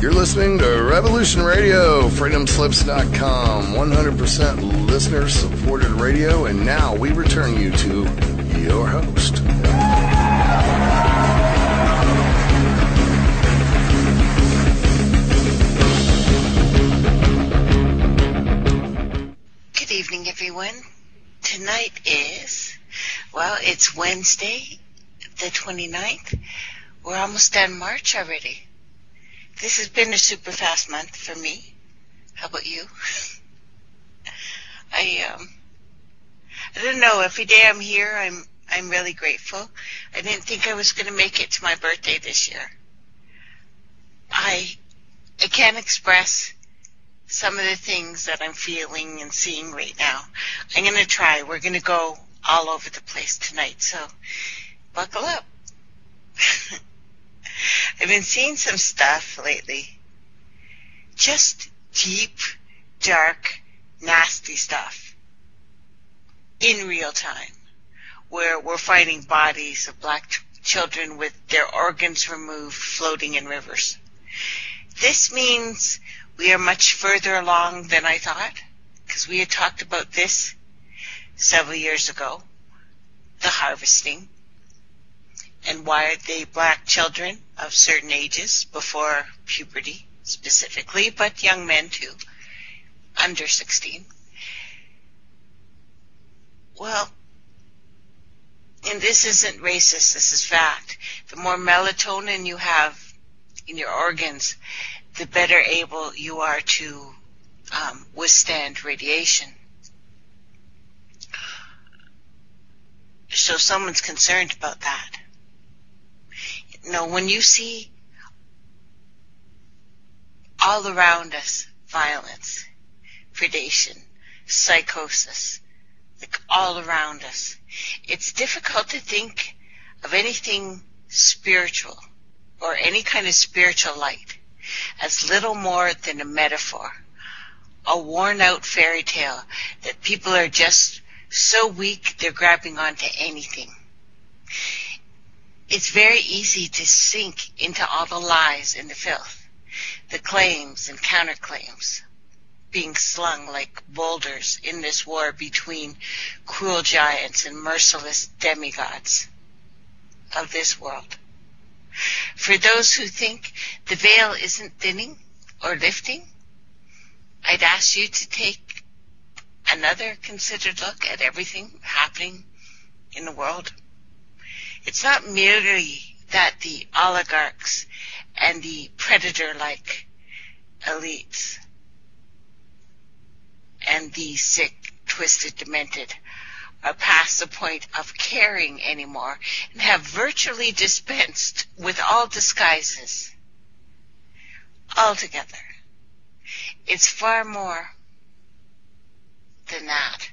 You're listening to Revolution Radio, freedomslips.com, 100% listener-supported radio, and now we return you to your host. Good evening, everyone. Tonight is, well, it's Wednesday, the 29th. We're almost done March already. This has been a super fast month for me. How about you? I don't know. Every day I'm here, I'm really grateful. I didn't think I was going to make it to my birthday this year. I can't express some of the things that I'm feeling and seeing right now. I'm going to try. We're going to go all over the place tonight, so buckle up. I've been seeing some stuff lately, just deep, dark, nasty stuff in real time, where we're finding bodies of black children with their organs removed floating in rivers. This means we are much further along than I thought, because we had talked about this several years ago, the harvesting. And why are they black children of certain ages, before puberty specifically, but young men too, under 16? Well, and this isn't racist, this is fact. The more melatonin you have in your organs, the better able you are to withstand radiation. So someone's concerned about that. No, when you see all around us violence, predation, psychosis, like all around us, it's difficult to think of anything spiritual or any kind of spiritual light as little more than a metaphor, a worn-out fairy tale that people are just so weak they're grabbing onto anything. It's very easy to sink into all the lies and the filth, the claims and counterclaims being slung like boulders in this war between cruel giants and merciless demigods of this world. For those who think the veil isn't thinning or lifting, I'd ask you to take another considered look at everything happening in the world. It's not merely that the oligarchs and the predator-like elites and the sick, twisted, demented are past the point of caring anymore and have virtually dispensed with all disguises altogether. It's far more than that.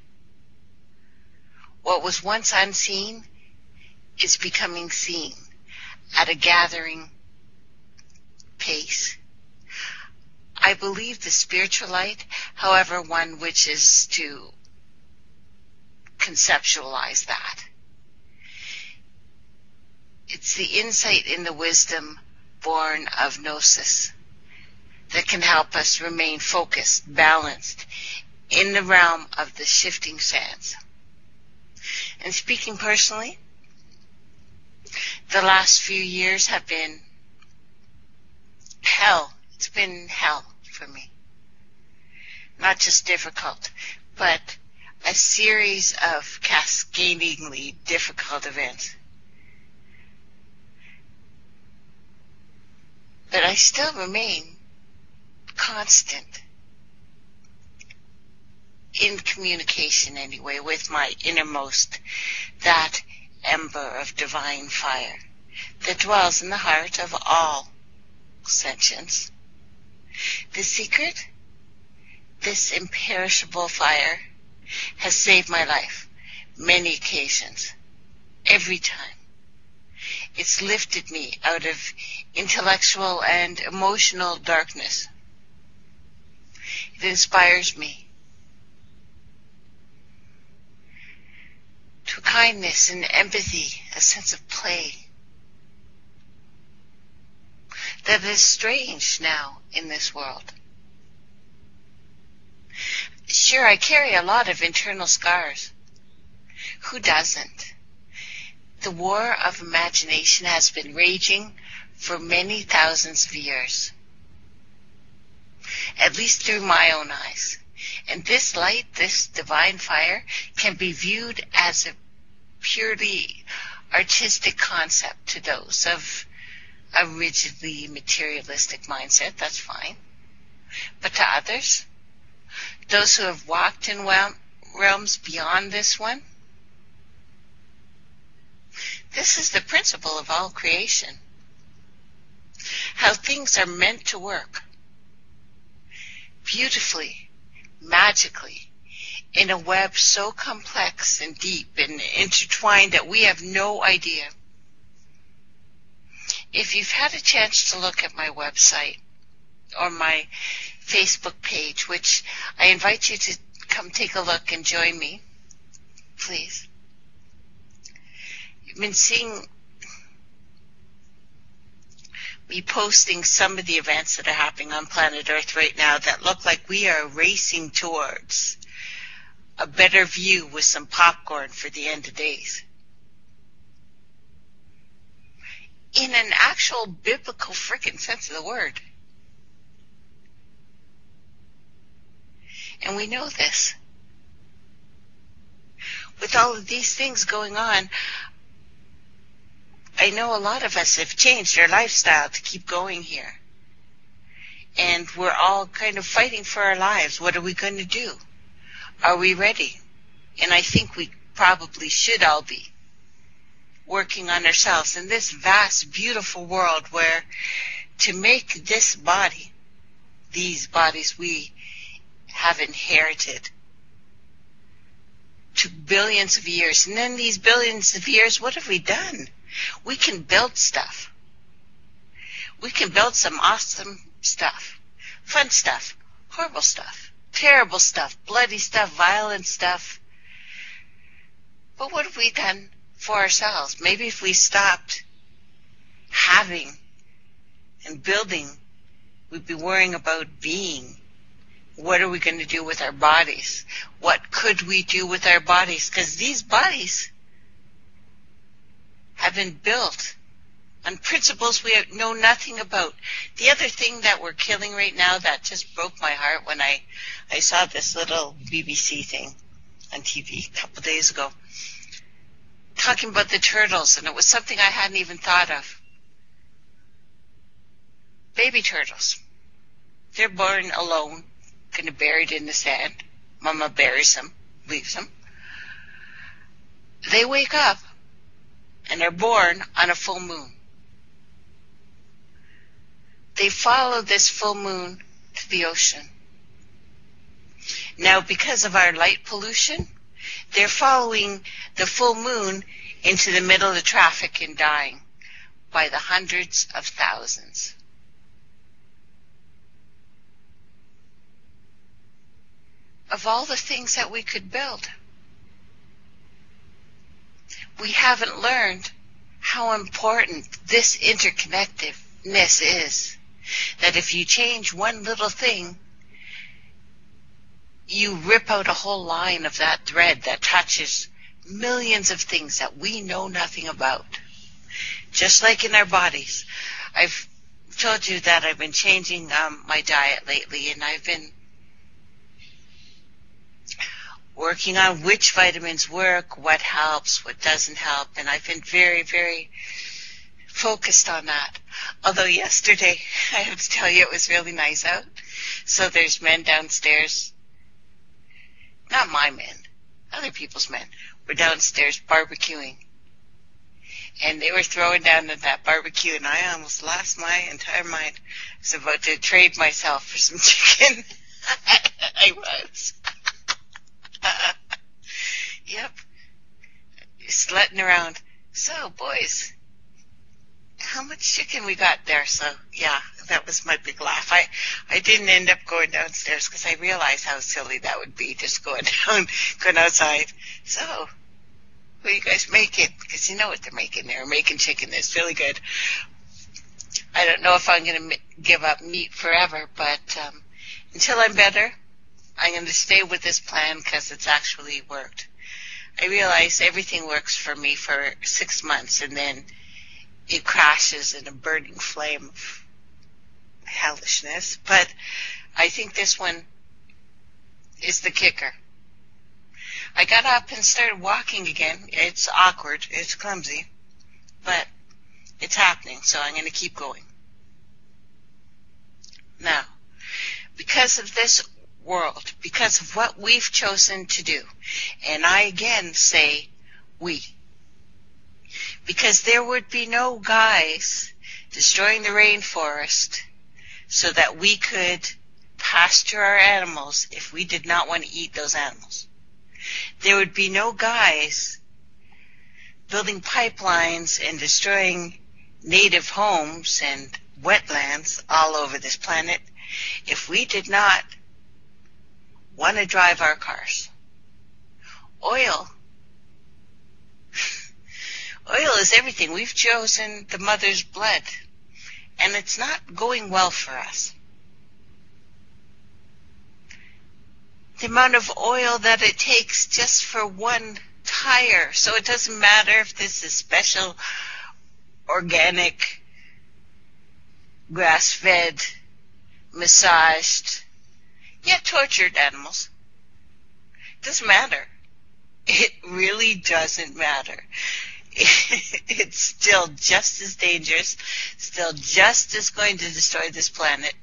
What was once unseen is becoming seen at a gathering pace. I believe the spiritual light, however, one which is to conceptualize that. It's the insight in the wisdom born of gnosis that can help us remain focused, balanced, in the realm of the shifting sands. And speaking personally, the last few years have been hell. It's been hell for me. Not just difficult, but a series of cascadingly difficult events. But I still remain constant in communication anyway with my innermost, that ember of divine fire that dwells in the heart of all sentience. The secret, this imperishable fire, has saved my life many occasions, every time. It's lifted me out of intellectual and emotional darkness. It inspires me to kindness and empathy, a sense of play. that is strange now in this world. Sure, I carry a lot of internal scars. Who doesn't? The war of imagination has been raging for many thousands of years, at least through my own eyes. And this light, this divine fire, can be viewed as a purely artistic concept to those of a rigidly materialistic mindset. That's fine. But to others, those who have walked in realms beyond this one, this is the principle of all creation, how things are meant to work beautifully, magically, in a web so complex and deep and intertwined that we have no idea. If you've had a chance to look at my website or my Facebook page, which I invite you to come take a look and join me, please. You've been seeing me posting some of the events that are happening on planet Earth right now that look like we are racing towards a better view with some popcorn for the end of days. In an actual biblical freaking sense of the word. And we know this. With all of these things going on, I know a lot of us have changed our lifestyle to keep going here. And we're all kind of fighting for our lives. What are we going to do? Are we ready? And I think we probably should all be working on ourselves in this vast, beautiful world where to make this body, these bodies we have inherited, to billions of years. And then these billions of years, what have we done? We can build stuff. We can build some awesome stuff, fun stuff, horrible stuff, terrible stuff, bloody stuff, violent stuff. But what have we done for ourselves? Maybe if we stopped having and building, we'd be worrying about being. What are we going to do with our bodies? What could we do with our bodies? Because these bodies have been built on principles we know nothing about. The other thing that we're killing right now that just broke my heart when I saw this little BBC thing on TV a couple days ago, talking about the turtles, and it was something I hadn't even thought of. Baby turtles. They're born alone, kind of buried in the sand. Mama buries them, leaves them. They wake up and are born on a full moon. They follow this full moon to the ocean. Now, because of our light pollution, they're following the full moon into the middle of traffic and dying by the hundreds of thousands. Of all the things that we could build, we haven't learned how important this interconnectedness is. That if you change one little thing, you rip out a whole line of that thread that touches millions of things that we know nothing about. Just like in our bodies. I've told you that I've been changing my diet lately, and I've been working on which vitamins work, what helps, what doesn't help, and I've been very, very focused on that. Although yesterday, I have to tell you, it was really nice out. So there's men downstairs, not my men, other people's men, were downstairs barbecuing. And they were throwing down at that barbecue, and I almost lost my entire mind. I was about to trade myself for some chicken. I was. Yep, slutting around. So, boys, how much chicken we got there? So, yeah, that was my big laugh. I didn't end up going downstairs because I realized how silly that would be, just going outside. So, what are you guys making? Because you know what they're making. They're making chicken that's really good. I don't know if I'm going to give up meat forever, but until I'm better, I'm going to stay with this plan because it's actually worked. I realized everything works for me for 6 months, and then it crashes in a burning flame of hellishness. But I think this one is the kicker. I got up and started walking again. It's awkward. It's clumsy. But it's happening, so I'm going to keep going. Now, because of this world, because of what we've chosen to do, and I again say we, because there would be no guys destroying the rainforest so that we could pasture our animals if we did not want to eat those animals. There would be no guys building pipelines and destroying native homes and wetlands all over this planet if we did not want to drive our cars. Oil is everything. We've chosen the mother's blood, and it's not going well for us. The amount of oil that it takes just for one tire, so it doesn't matter if this is special, organic, grass-fed, massaged, yet tortured animals. It doesn't matter. It really doesn't matter. It's still just as dangerous, still just as going to destroy this planet,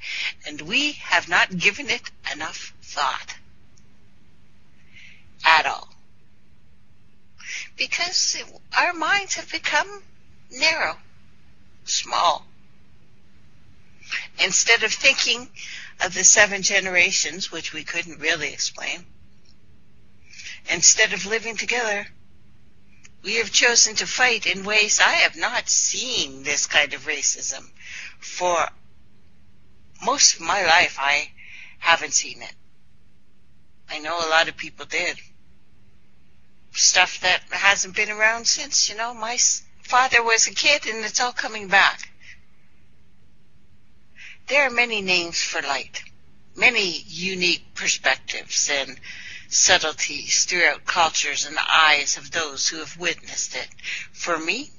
and we have not given it enough thought at all. Because our minds have become narrow, small. Instead of thinking of the 7 generations, which we couldn't really explain, instead of living together, we have chosen to fight in ways I have not seen this kind of racism. For most of my life, I haven't seen it. I know a lot of people did. Stuff that hasn't been around since, you know. My father was a kid, and it's all coming back. There are many names for light, many unique perspectives and subtleties throughout cultures and the eyes of those who have witnessed it. For me,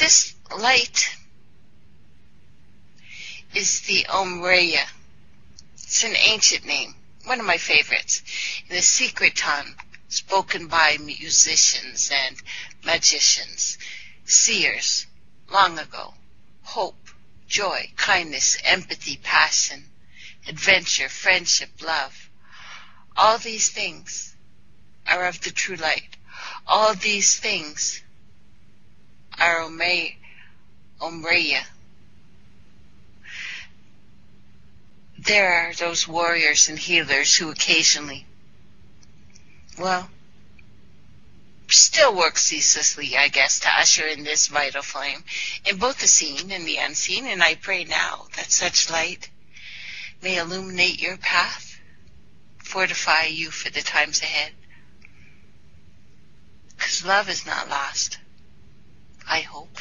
this light is the Omreya. It's an ancient name, one of my favorites, in a secret tongue spoken by musicians and magicians, seers, long ago, hope, joy, kindness, empathy, passion, adventure, friendship, love. All these things are of the true light. All these things are Omreya. There are those warriors and healers who occasionally, well, still work ceaselessly, I guess, to usher in this vital flame in both the seen and the unseen, and I pray now that such light may illuminate your path, fortify you for the times ahead. Because love is not lost, I hope.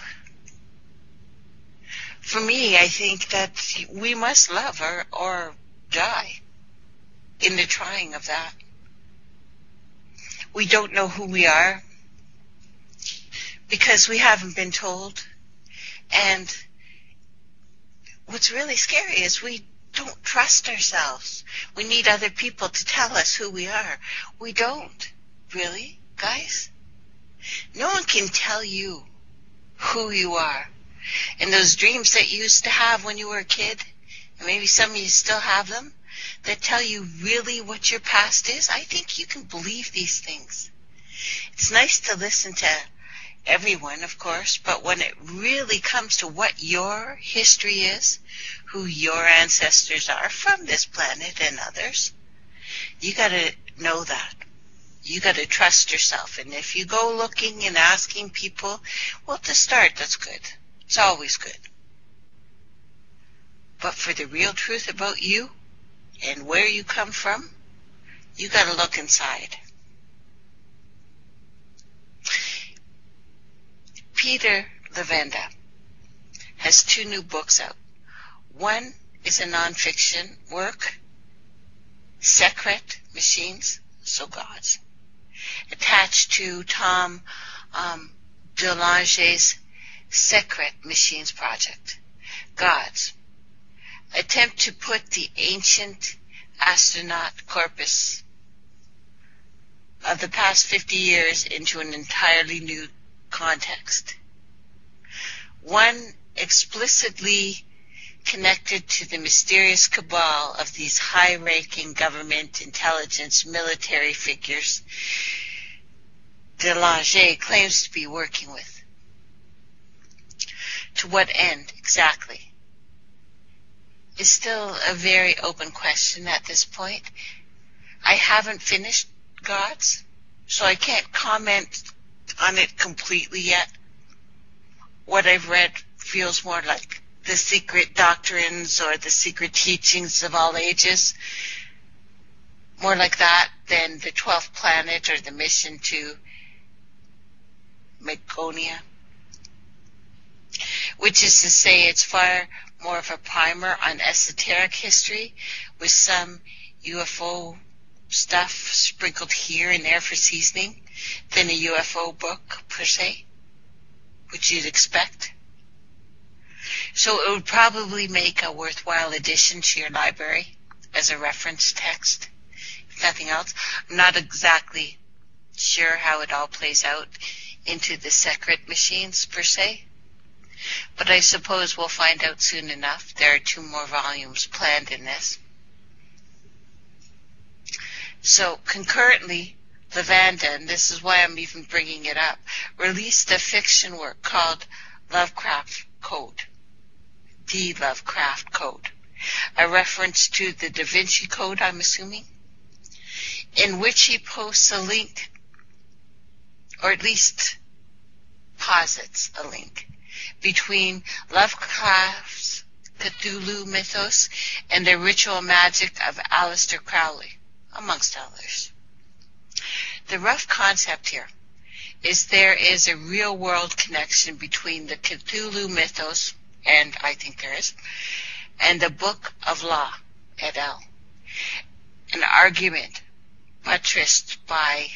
For me, I think that we must love or die in the trying of that. We don't know who we are because we haven't been told. And what's really scary is we don't trust ourselves. We need other people to tell us who we are. We don't. Really, guys? No one can tell you who you are. And those dreams that you used to have when you were a kid, and maybe some of you still have them, that tell you really what your past is, I think you can believe these things. It's nice to listen to everyone, of course, but when it really comes to what your history is, who your ancestors are from this planet and others, you gotta know that. You gotta trust yourself. And if you go looking and asking people, well, to start, that's good. It's always good. But for the real truth about you, and where you come from, you gotta look inside. Peter Levenda has two new books out. One is a nonfiction work, Secret Machines, So Gods, attached to Tom DeLanger's Secret Machines project, Gods, attempt to put the ancient astronaut corpus of the past 50 years into an entirely new context, one explicitly connected to the mysterious cabal of these high-ranking government, intelligence, military figures DeLanger claims to be working with. To what end exactly is still a very open question at this point. I haven't finished Gods, so I can't comment on it completely yet. What I've read feels more like the secret doctrines or the secret teachings of all ages, more like that than the 12th planet or the mission to Megonia, which is to say it's far more of a primer on esoteric history with some UFO stuff sprinkled here and there for seasoning than a UFO book per se, which you'd expect. So it would probably make a worthwhile addition to your library as a reference text, if nothing else. I'm not exactly sure how it all plays out into the Secret Machines per se, but I suppose we'll find out soon enough. There are 2 more volumes planned in this. So concurrently, Levenda, and this is why I'm even bringing it up, released a fiction work called Lovecraft Code, The Lovecraft Code, a reference to the Da Vinci Code, I'm assuming, in which he posts a link, or at least posits a link, between Lovecraft's Cthulhu Mythos and the ritual magic of Aleister Crowley, amongst others. The rough concept here is there is a real-world connection between the Cthulhu Mythos, and I think there is, and the Book of Law, et al. An argument buttressed by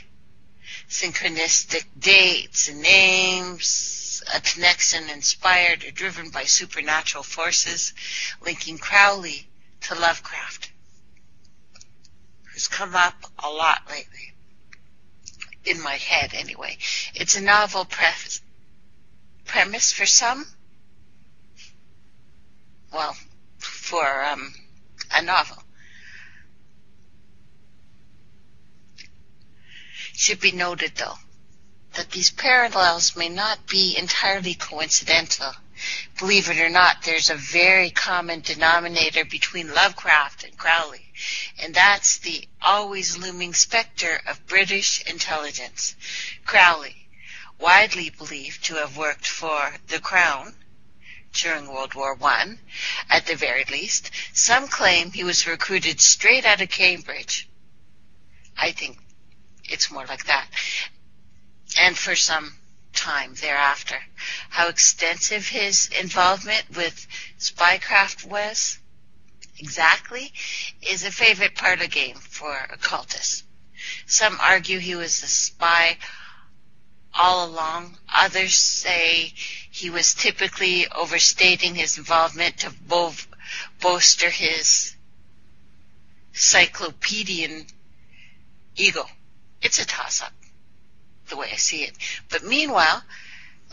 synchronistic dates and names, a connection inspired or driven by supernatural forces, linking Crowley to Lovecraft, who's come up a lot lately, in my head anyway. It's a novel premise for some. Well, for a novel. Should be noted, though, that these parallels may not be entirely coincidental. Believe it or not, there's a very common denominator between Lovecraft and Crowley, and that's the always looming specter of British intelligence. Crowley, widely believed to have worked for the Crown during World War I, at the very least. Some claim he was recruited straight out of Cambridge. I think it's more like that. And for some time thereafter. How extensive his involvement with spycraft was, exactly, is a favorite parlor game for occultists. Some argue he was a spy all along. Others say he was typically overstating his involvement to bolster his cyclopedian ego. It's a toss-up, the way I see it. But meanwhile,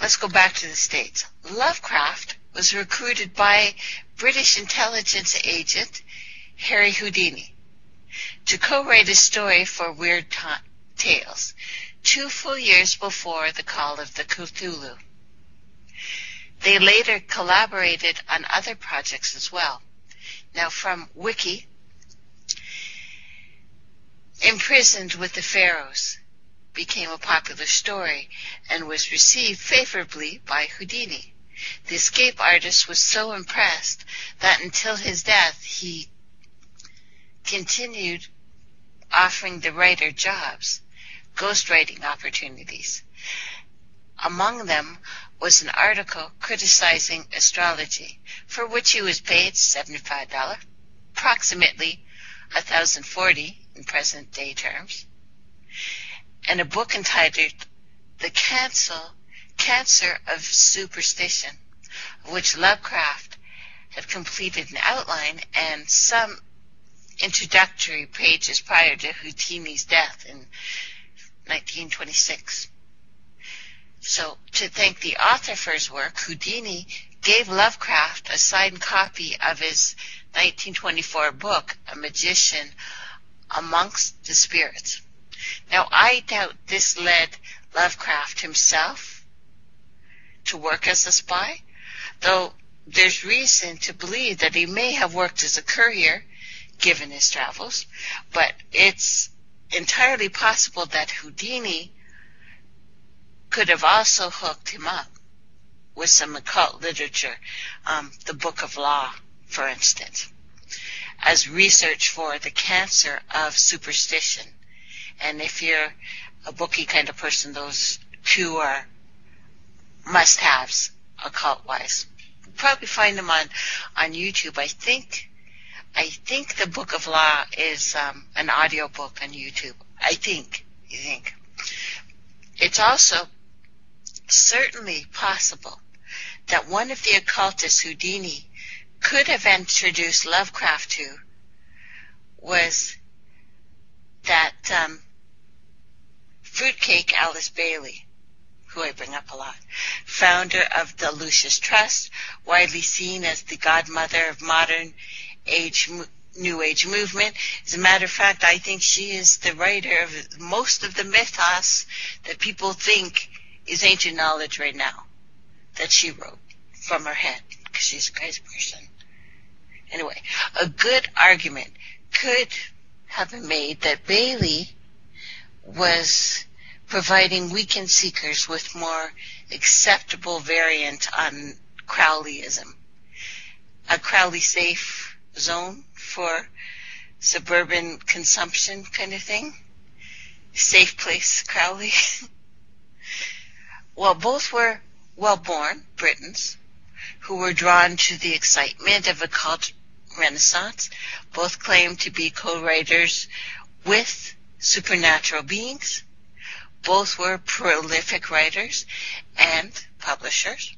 let's go back to the States. Lovecraft was recruited by British intelligence agent Harry Houdini to co-write a story for Weird Tales 2 full years before the Call of the Cthulhu. They later collaborated on other projects as well. Now from Wiki, Imprisoned with the Pharaohs became a popular story and was received favorably by Houdini. The escape artist was so impressed that until his death he continued offering the writer jobs, ghostwriting opportunities. Among them was an article criticizing astrology, for which he was paid $75, approximately $1,040 in present-day terms, and a book entitled The Cancer of Superstition, of which Lovecraft had completed an outline and some introductory pages prior to Houdini's death in 1926. So, to thank the author for his work, Houdini gave Lovecraft a signed copy of his 1924 book, A Magician Amongst the Spirits. Now, I doubt this led Lovecraft himself to work as a spy, though there's reason to believe that he may have worked as a courier, given his travels, but it's entirely possible that Houdini could have also hooked him up with some occult literature, the Book of Law, for instance, as research for the cancer of superstition. And if you're a bookie kind of person, those two are must-haves, occult-wise. You'll probably find them on YouTube. I think the Book of Law is an audio book on YouTube. I think. It's also certainly possible that one of the occultists Houdini could have introduced Lovecraft to was that fruitcake Alice Bailey, who I bring up a lot, founder of the Lucius Trust, widely seen as the godmother of modern New Age movement. As a matter of fact, I think she is the writer of most of the mythos that people think is ancient knowledge right now, that she wrote from her head, because she's a crazy person. Anyway, a good argument could have been made that Bailey was providing weekend seekers with more acceptable variant on Crowleyism, a Crowley safe zone for suburban consumption kind of thing. Safe place, Crowley. Well, both were well-born Britons who were drawn to the excitement of occult renaissance. Both claimed to be co-writers with supernatural beings. Both were prolific writers and publishers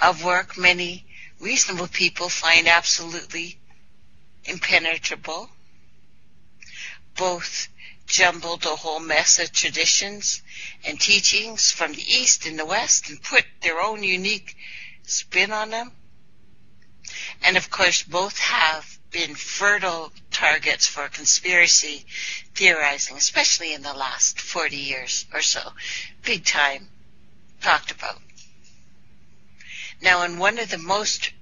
of work many reasonable people find absolutely impenetrable. Both jumbled a whole mess of traditions and teachings from the East and the West and put their own unique spin on them. And of course, both have been fertile targets for conspiracy theorizing, especially in the last 40 years or so. Big time talked about. Now, in one of the most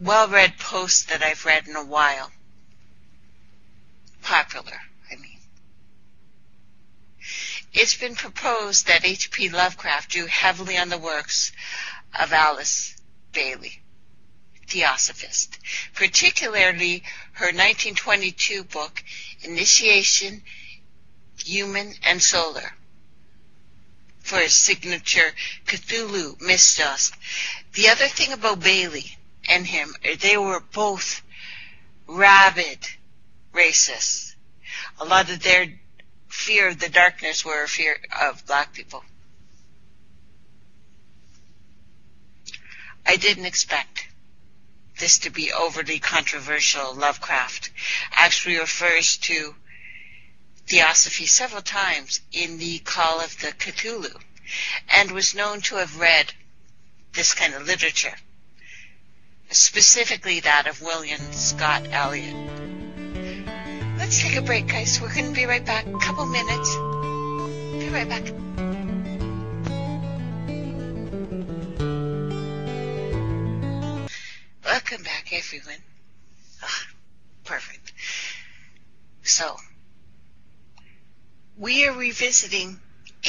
well-read posts that I've read in a while, popular, I mean, it's been proposed that H.P. Lovecraft drew heavily on the works of Alice Bailey, theosophist, particularly her 1922 book, Initiation, Human and Solar, for his signature Cthulhu Mythos. The other thing about Bailey and him, they were both rabid racists. A lot of their fear of the darkness were a fear of black people. I didn't expect this to be overly controversial. Lovecraft actually refers to theosophy several times in the Call of the Cthulhu, and was known to have read this kind of literature, specifically that of William Scott Elliot. Let's take a break, guys. We're going to be right back. A couple minutes. Be right back. Welcome back, everyone. Oh, perfect. So, we are revisiting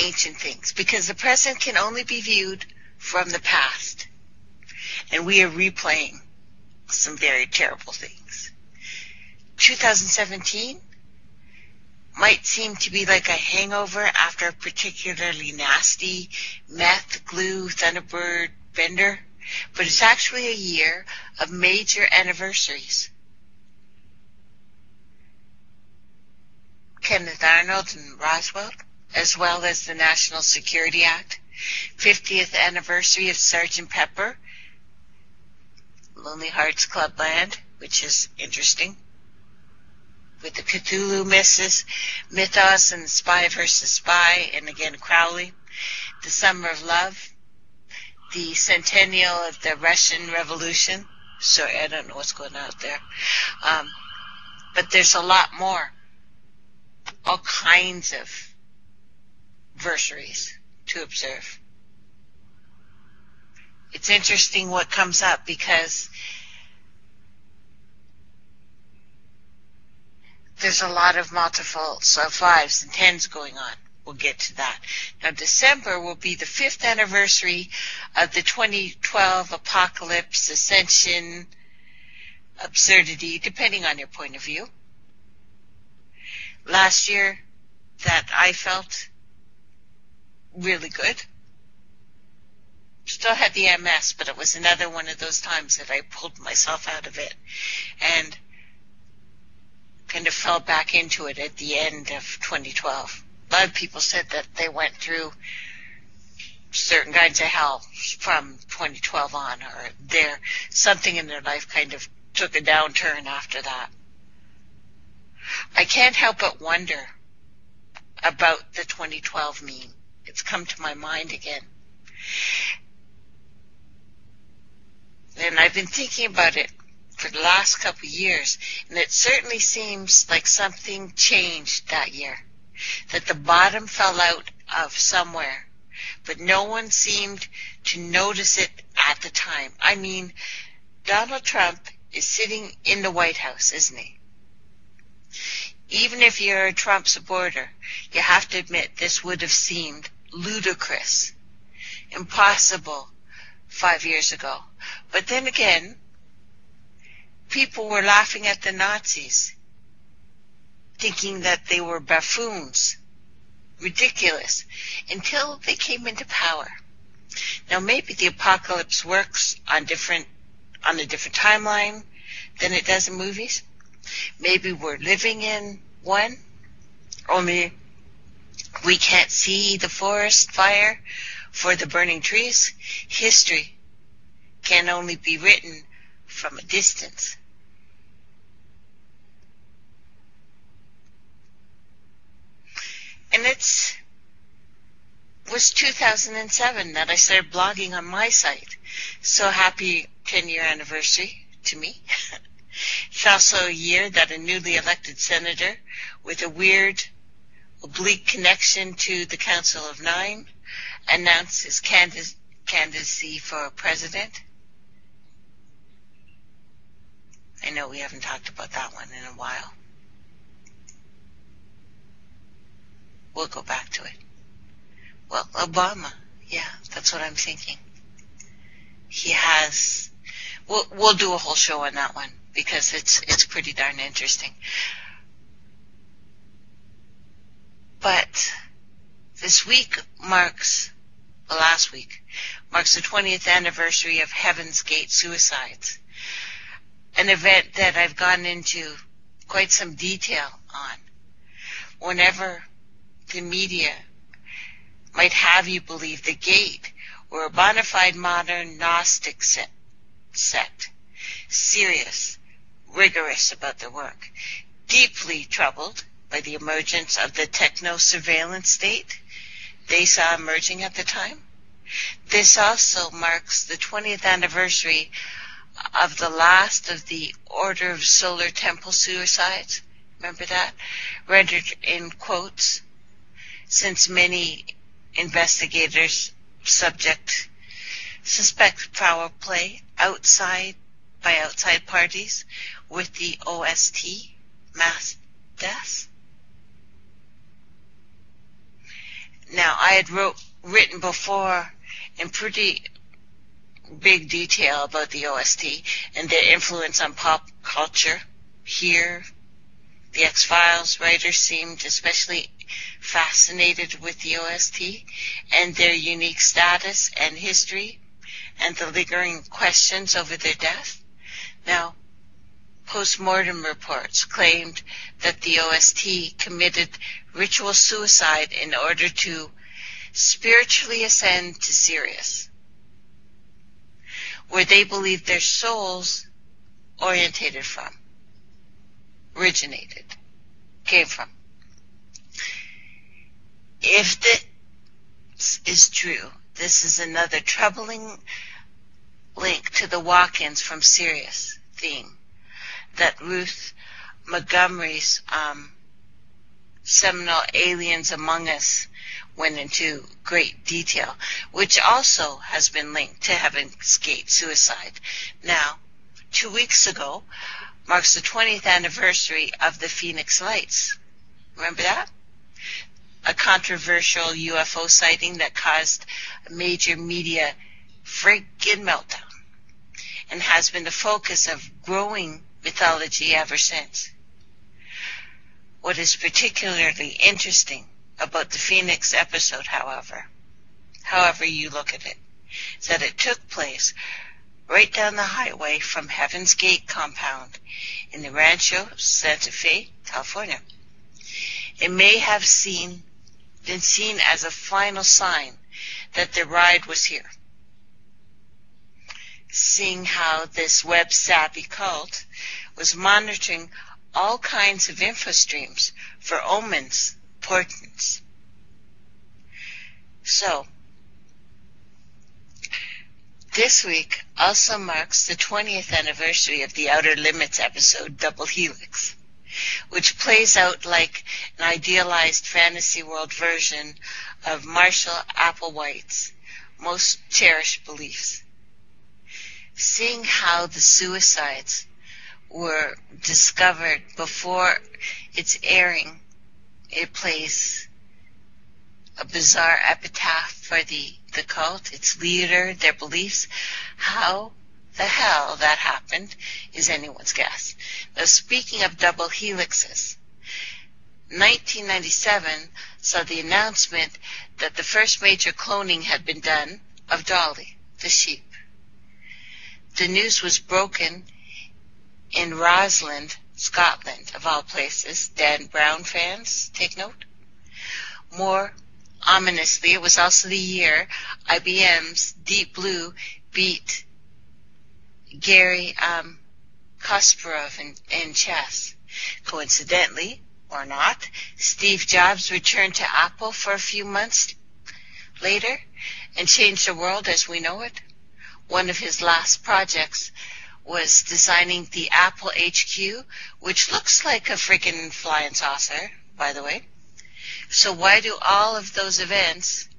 ancient things because the present can only be viewed from the past. And we are replaying some very terrible things. 2017, might seem to be like a hangover after a particularly nasty meth, glue, Thunderbird bender, but it's actually a year of major anniversaries. Kenneth Arnold and Roswell, as well as the National Security Act, 50th anniversary of Sergeant Pepper, Lonely Hearts Club Band, which is interesting, with the Cthulhu Mythos and Spy versus Spy, and again Crowley, the Summer of Love, the centennial of the Russian Revolution. Sorry, I don't know what's going on out there. But there's a lot more. All kinds of versaries to observe. It's interesting what comes up because there's a lot of multiples of 5s and 10s going on. We'll get to that. Now, December will be the 5th anniversary of the 2012 apocalypse, ascension, absurdity, depending on your point of view. Last year, that I felt really good. Still had the MS, but it was another one of those times that I pulled myself out of it and kind of fell back into it at the end of 2012. A lot of people said that they went through certain kinds of hell from 2012 on, or something in their life kind of took a downturn after that. I can't help but wonder about the 2012 meme. It's come to my mind again. And I've been thinking about it for the last couple of years, and it certainly seems like something changed that year. That the bottom fell out of somewhere, but no one seemed to notice it at the time. I mean, Donald Trump is sitting in the White House, isn't he? Even if you're a Trump supporter, you have to admit this would have seemed ludicrous, impossible 5 years ago. But then again, people were laughing at the Nazis, thinking that they were buffoons, ridiculous, until they came into power. Now maybe the apocalypse works on a different timeline than it does in movies. Maybe we're living in one, only we can't see the forest fire for the burning trees. History can only be written from a distance. And it was 2007 that I started blogging on my site. So happy 10-year anniversary to me. It's also a year that a newly elected senator with a weird oblique connection to the Council of Nine announced his candidacy for president. I know we haven't talked about that one in a while. We'll go back to it. Well, Obama. Yeah, that's what I'm thinking. He has... We'll do a whole show on that one because it's pretty darn interesting. But this week last week marks the 20th anniversary of Heaven's Gate suicides, an event that I've gone into quite some detail on. Whenever the media might have you believe the Gate were a bona fide modern Gnostic sect, serious, rigorous about their work, deeply troubled by the emergence of the techno-surveillance state they saw emerging at the time. This also marks the 20th anniversary of the last of the Order of Solar Temple suicides, remember that, rendered in quotes, since many investigators suspect power play by outside parties with the OST, mass deaths. Now, I had written before in pretty big detail about the OST and their influence on pop culture here, The X-Files writers seemed especially fascinated with the OST and their unique status and history and the lingering questions over their death. Now, post-mortem reports claimed that the OST committed ritual suicide in order to spiritually ascend to Sirius, where they believed their souls came from. If this is true, this is another troubling link to the walk-ins from Sirius theme that Ruth Montgomery's seminal Aliens Among Us went into great detail, which also has been linked to Heaven's Gate suicide. Now, 2 weeks ago marks the 20th anniversary of the Phoenix Lights. Remember that? A controversial UFO sighting that caused a major media freaking meltdown and has been the focus of growing mythology ever since. What is particularly interesting about the Phoenix episode, however you look at it, is that it took place right down the highway from Heaven's Gate compound in the Rancho Santa Fe, California. It may have been seen as a final sign that the ride was here. Seeing how this web-savvy cult was monitoring all kinds of info streams for omens, portents. So, this week also marks the 20th anniversary of the Outer Limits episode, Double Helix, which plays out like an idealized fantasy world version of Marshall Applewhite's most cherished beliefs. Seeing how the suicides were discovered before its airing, it plays a bizarre epitaph for the cult, its leader, their beliefs. How the hell that happened is anyone's guess. Now, speaking of double helixes, 1997 saw the announcement that the first major cloning had been done of Dolly, the sheep. The news was broken in Rosslyn, Scotland, of all places. Dan Brown fans, take note. More ominously, it was also the year IBM's Deep Blue beat Gary Kasparov in chess. Coincidentally, or not, Steve Jobs returned to Apple for a few months later and changed the world as we know it. One of his last projects was designing the Apple HQ, which looks like a freaking flying saucer, by the way. So why do all of those events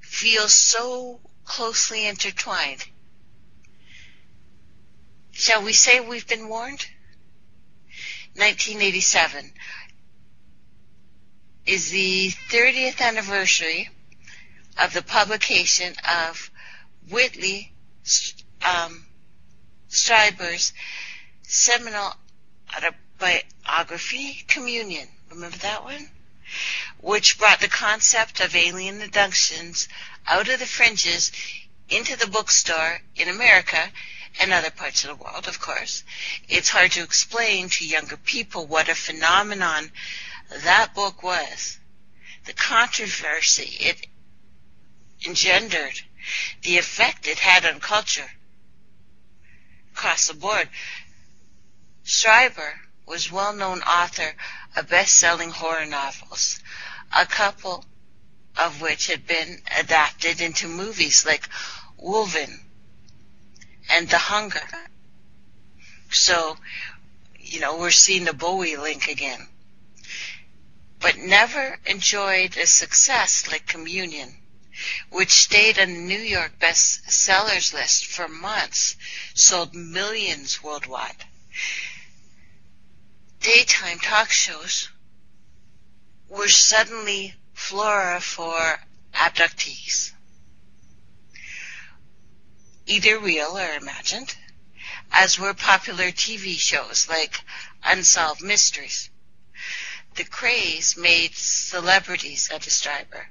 feel so closely intertwined? Shall we say we've been warned? 1987 is the 30th anniversary of the publication of Whitley Strieber's seminal autobiography, Communion. Remember that one? Which brought the concept of alien abductions out of the fringes into the bookstore in America and other parts of the world, of course. It's hard to explain to younger people what a phenomenon that book was. The controversy it engendered, the effect it had on culture across the board. Strieber was a well-known author of best-selling horror novels, a couple of which had been adapted into movies like Wolven and The Hunger. So, we're seeing the Bowie link again. But never enjoyed a success like Communion, which stayed on the New York bestsellers list for months, sold millions worldwide. Daytime talk shows were suddenly flora for abductees, either real or imagined, as were popular TV shows like Unsolved Mysteries. The craze made celebrities of the striper,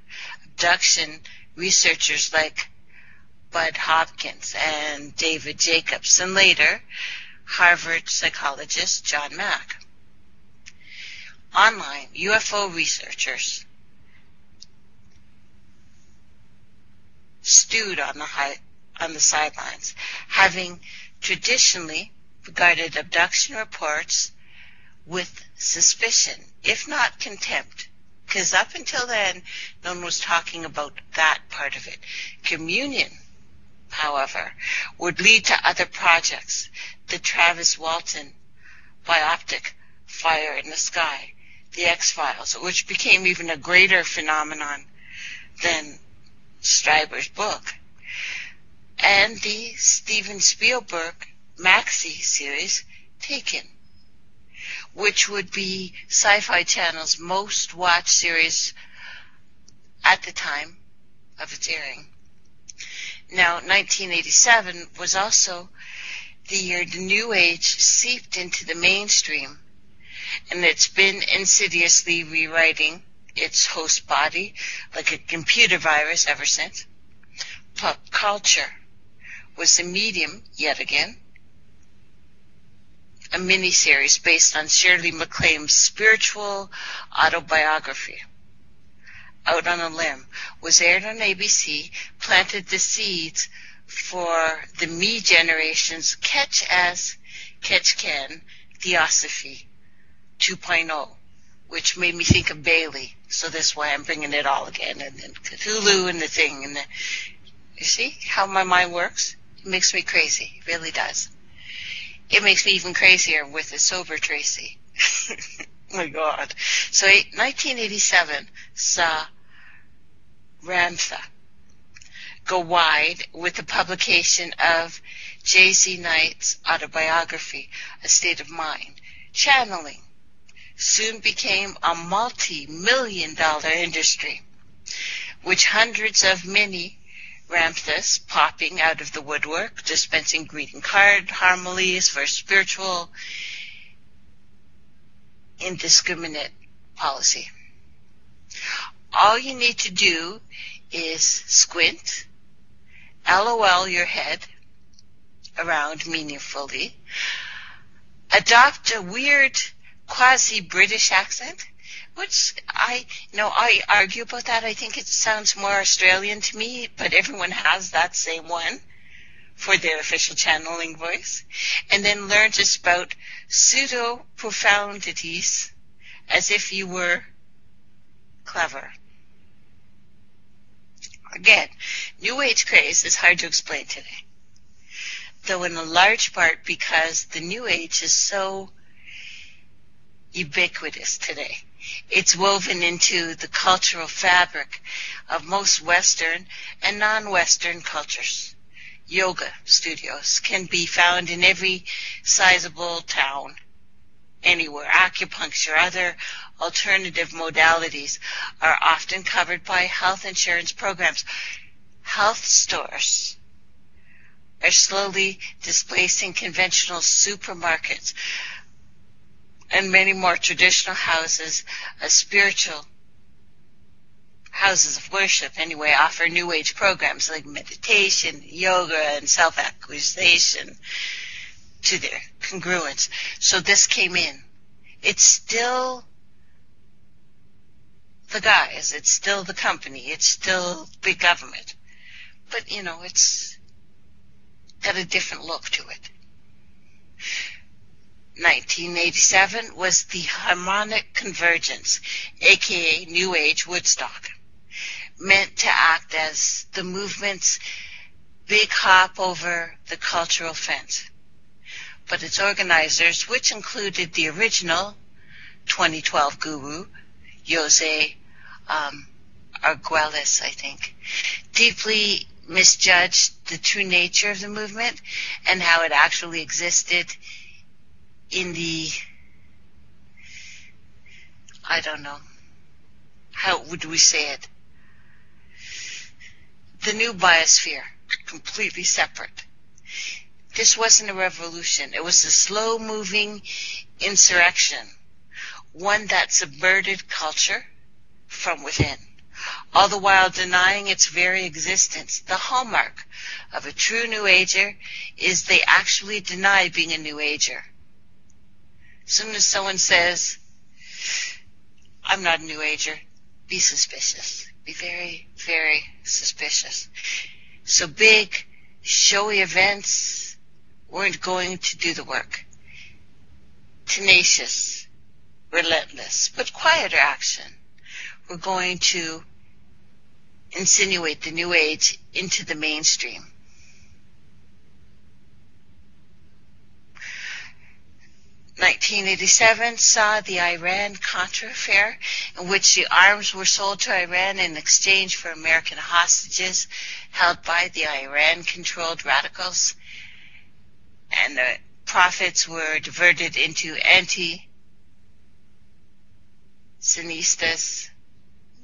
abduction researchers like Bud Hopkins and David Jacobs, and later Harvard psychologist John Mack. Online UFO researchers stewed on the sidelines, having traditionally regarded abduction reports with suspicion, if not contempt, because up until then, no one was talking about that part of it. Communion, however, would lead to other projects. The Travis Walton bioptic, Fire in the Sky, the X-Files, which became even a greater phenomenon than Stryber's book, and the Steven Spielberg maxi series, Taken, which would be Sci-Fi Channel's most watched series at the time of its airing. Now, 1987 was also the year the New Age seeped into the mainstream, and it's been insidiously rewriting its host body like a computer virus ever since. Pop culture was the medium yet again. A miniseries based on Shirley MacLaine's spiritual autobiography, Out on a Limb, was aired on ABC, planted the seeds for the me generation's Catch As, Catch Can Theosophy 2.0, which made me think of Bailey. So that's why I'm bringing it all again, and then Cthulhu and the thing. And the, you see how my mind works? It makes me crazy. It really does. It makes me even crazier with a sober Tracy. My God. So 1987 saw Ramtha go wide with the publication of J.C. Knight's autobiography, A State of Mind. Channeling soon became a multi-million-dollar industry, which hundreds of many Ramthas popping out of the woodwork, dispensing greeting card homilies for spiritual indiscriminate policy. All you need to do is squint, LOL your head around meaningfully, adopt a weird quasi-British accent, which I argue about that. I think it sounds more Australian to me, but everyone has that same one for their official channeling voice. And then learn to spout pseudo-profundities as if you were clever. Again, New Age craze is hard to explain today, though in a large part because the New Age is so ubiquitous today. It's woven into the cultural fabric of most Western and non-Western cultures. Yoga studios can be found in every sizable town, anywhere. Acupuncture, other alternative modalities are often covered by health insurance programs. Health stores are slowly displacing conventional supermarkets, and many more traditional houses, spiritual houses of worship anyway, offer New Age programs like meditation, yoga, and self-acquisition to their congruence. So this came in. It's still the guys, it's still the company, it's still the government. But, you know, it's got a different look to it. 1987 was the Harmonic Convergence, aka New Age Woodstock, meant to act as the movement's big hop over the cultural fence. But its organizers, which included the original 2012 guru, Jose Arguelles, I think, deeply misjudged the true nature of the movement and how it actually existed in the, I don't know, how would we say it, the new biosphere, completely separate. This wasn't a revolution. It was a slow-moving insurrection one that subverted culture from within, all the while denying its very existence. The hallmark of a true New Ager is they actually deny being a New Ager. As soon as someone says, I'm not a New Ager, be suspicious. Be very, very suspicious. So big, showy events weren't going to do the work. Tenacious, relentless, but quieter action were going to insinuate the New Age into the mainstream. '87 saw the Iran-Contra affair, in which the arms were sold to Iran in exchange for American hostages held by the Iran-controlled radicals, and the profits were diverted into anti-Sandinists,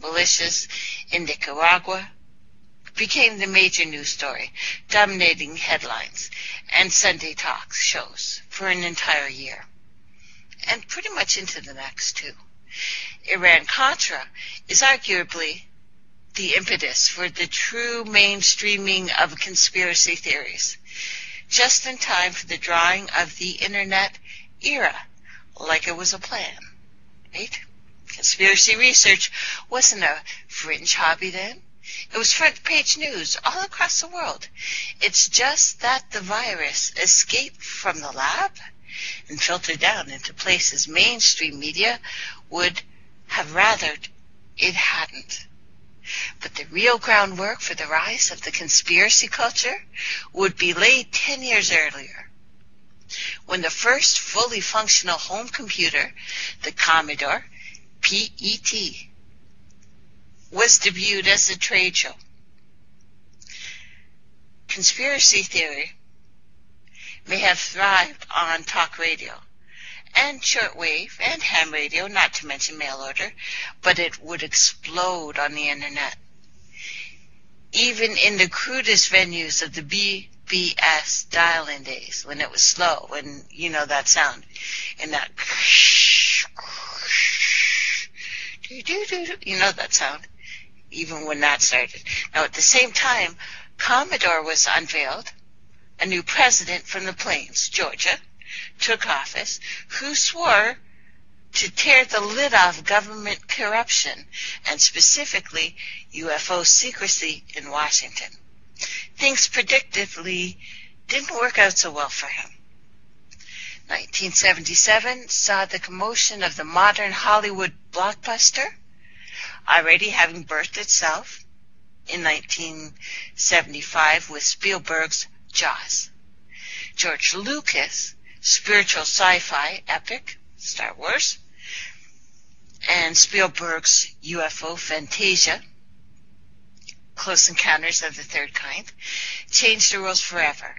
militias in Nicaragua. It became the major news story, dominating headlines and Sunday talk shows for an entire year, and pretty much into the next too. Iran-Contra is arguably the impetus for the true mainstreaming of conspiracy theories, just in time for the drawing of the Internet era, like it was a plan, right? Conspiracy research wasn't a fringe hobby then. It was front-page news all across the world. It's just that the virus escaped from the lab and filtered down into places mainstream media would have rather it hadn't. But the real groundwork for the rise of the conspiracy culture would be laid 10 years earlier, when the first fully functional home computer, the Commodore PET, was debuted as a trade show. Conspiracy theory may have thrived on talk radio and shortwave and ham radio, not to mention mail order, but it would explode on the Internet. Even in the crudest venues of the BBS dial-in days, when it was slow, when you know that sound, and that you know that sound, even when that started. Now, at the same time, Commodore was unveiled. A new president from the plains, Georgia, took office, who swore to tear the lid off government corruption, and specifically UFO secrecy in Washington. Things predictably didn't work out so well for him. 1977 saw the commotion of the modern Hollywood blockbuster, already having birthed itself in 1975 with Spielberg's Jaws, George Lucas' spiritual sci-fi epic, Star Wars, and Spielberg's UFO Fantasia, Close Encounters of the Third Kind, changed the rules forever.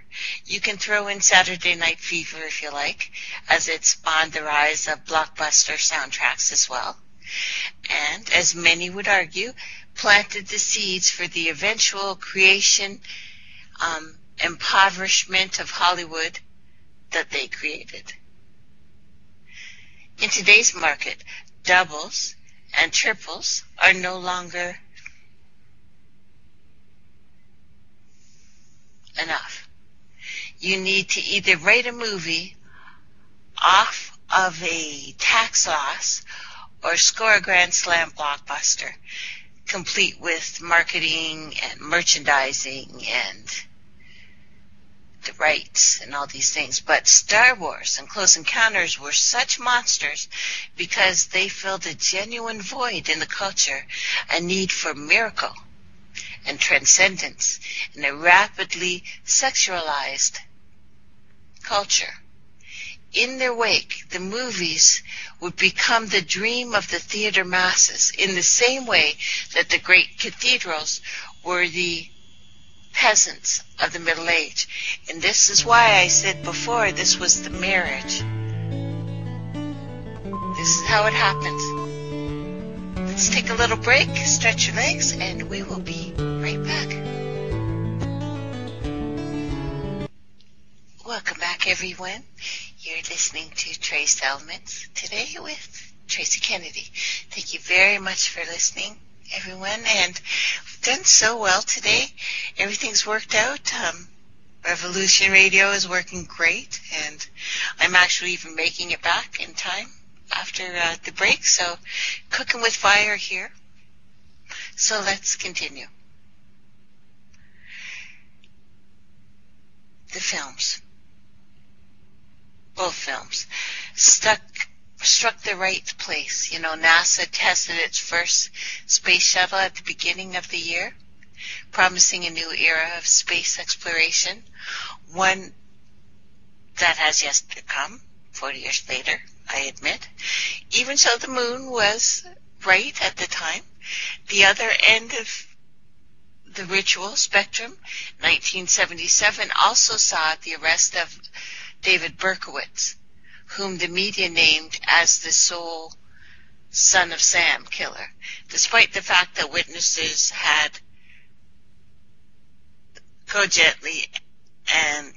You can throw in Saturday Night Fever if you like, as it spawned the rise of blockbuster soundtracks as well, and, as many would argue, planted the seeds for the eventual creation impoverishment of Hollywood that they created. In today's market, doubles and triples are no longer enough. You need to either write a movie off of a tax loss or score a grand slam blockbuster, complete with marketing and merchandising and the rights and all these things. But Star Wars and Close Encounters were such monsters because they filled a genuine void in the culture, a need for miracle and transcendence in a rapidly sexualized culture. In their wake, the movies would become the dream of the theater masses, in the same way that the great cathedrals were the peasants of the Middle Age. And this is why I said before, this was the marriage. This is how it happens. Let's take a little break, stretch your legs, and we will be right back. Welcome back, everyone. You're listening to Trace Elements today with Tracy Kennedy. Thank you very much for listening, everyone. And we've done so well today. Everything's worked out. Revolution Radio is working great, and I'm actually even making it back in time after the break. So cooking with fire here. So let's continue. The films. Both films. Struck the right place. You know, NASA tested its first space shuttle at the beginning of the year, promising a new era of space exploration, one that has yet to come, 40 years later, I admit. Even so, the moon was right at the time. The other end of the ritual spectrum, 1977, also saw the arrest of David Berkowitz, whom the media named as the sole Son of Sam killer, despite the fact that witnesses had cogently and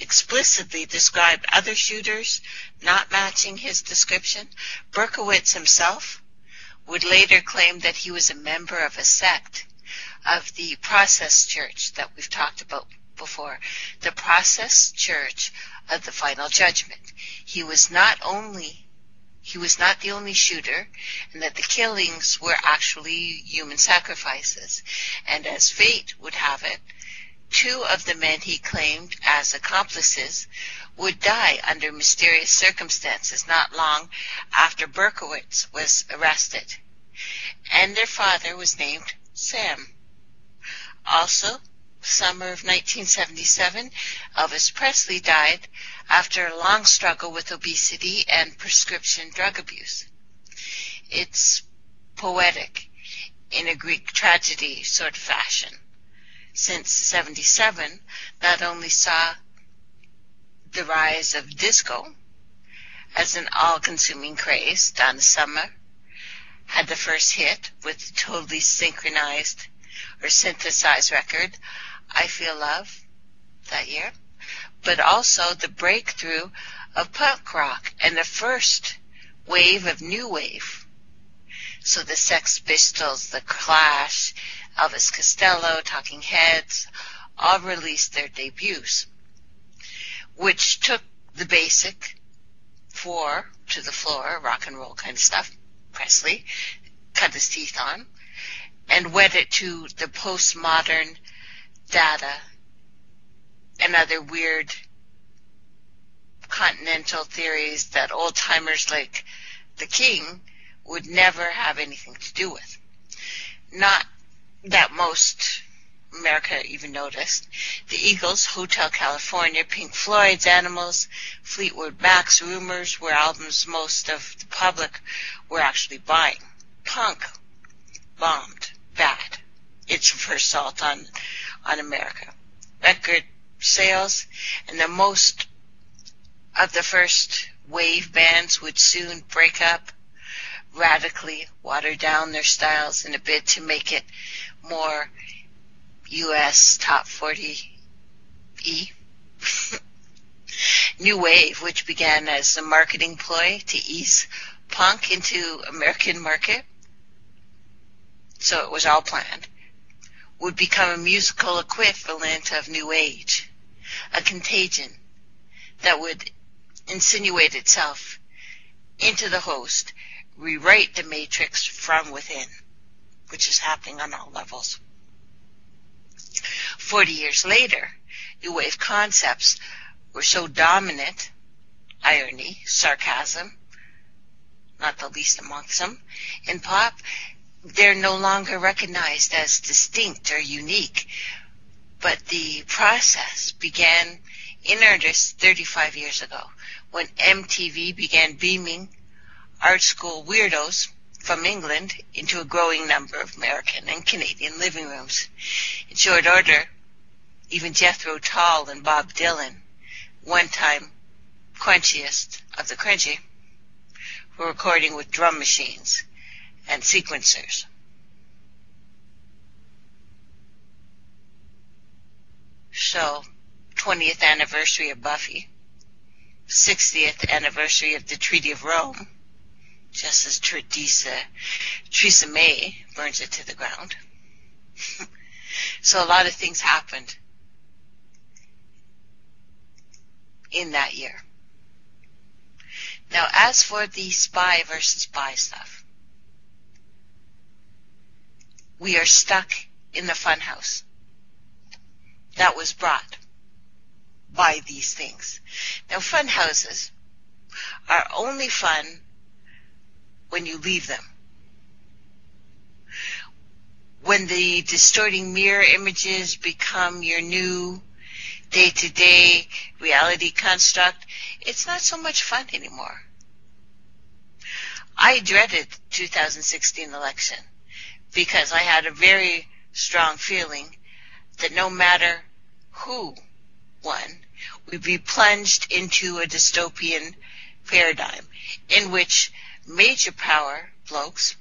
explicitly described other shooters not matching his description. Berkowitz himself would later claim that he was a member of a sect of the Process Church that we've talked about before, the Process Church of the Final Judgment. He was not the only shooter, and that the killings were actually human sacrifices. And as fate would have it, two of the men he claimed as accomplices would die under mysterious circumstances not long after Berkowitz was arrested. And their father was named Sam. Also, summer of 1977, Elvis Presley died after a long struggle with obesity and prescription drug abuse. It's poetic in a Greek tragedy sort of fashion, since 77 not only saw the rise of disco as an all-consuming craze. Donna Summer had the first hit with the totally synchronized or synthesized record, I Feel Love, that year, but also the breakthrough of punk rock and the first wave of new wave. So the Sex Pistols, The Clash, Elvis Costello, Talking Heads, all released their debuts, which took the basic four to the floor, rock and roll kind of stuff, Presley cut his teeth on, and wed it to the postmodern data and other weird continental theories that old-timers like the King would never have anything to do with. Not that most America even noticed. The Eagles, Hotel California, Pink Floyd's Animals, Fleetwood Mac's Rumors were albums most of the public were actually buying. Punk bombed bad. Its reverse assault on America. Record sales and the most of the first wave bands would soon break up, radically water down their styles in a bid to make it more U.S. Top 40E. New Wave, which began as a marketing ploy to ease punk into American market, so it was all planned, would become a musical equivalent of New Age, a contagion that would insinuate itself into the host, rewrite the matrix from within, which is happening on all levels. 40 years later, New Wave concepts were so dominant, irony, sarcasm, not the least amongst them, in pop, they're no longer recognized as distinct or unique, but the process began in earnest 35 years ago when MTV began beaming art school weirdos from England into a growing number of American and Canadian living rooms. In short order, even Jethro Tull and Bob Dylan, one time crunchiest of the crunchy, were recording with drum machines and sequencers. So, 20th anniversary of Buffy, 60th anniversary of the Treaty of Rome, just as Theresa May burns it to the ground. So a lot of things happened in that year. Now, as for the Spy versus Spy stuff, we are stuck in the funhouse that was brought by these things. Now, funhouses are only fun when you leave them. When the distorting mirror images become your new day-to-day reality construct, it's not so much fun anymore. I dreaded the 2016 election because I had a very strong feeling that no matter who won, we'd be plunged into a dystopian paradigm in which major power blokes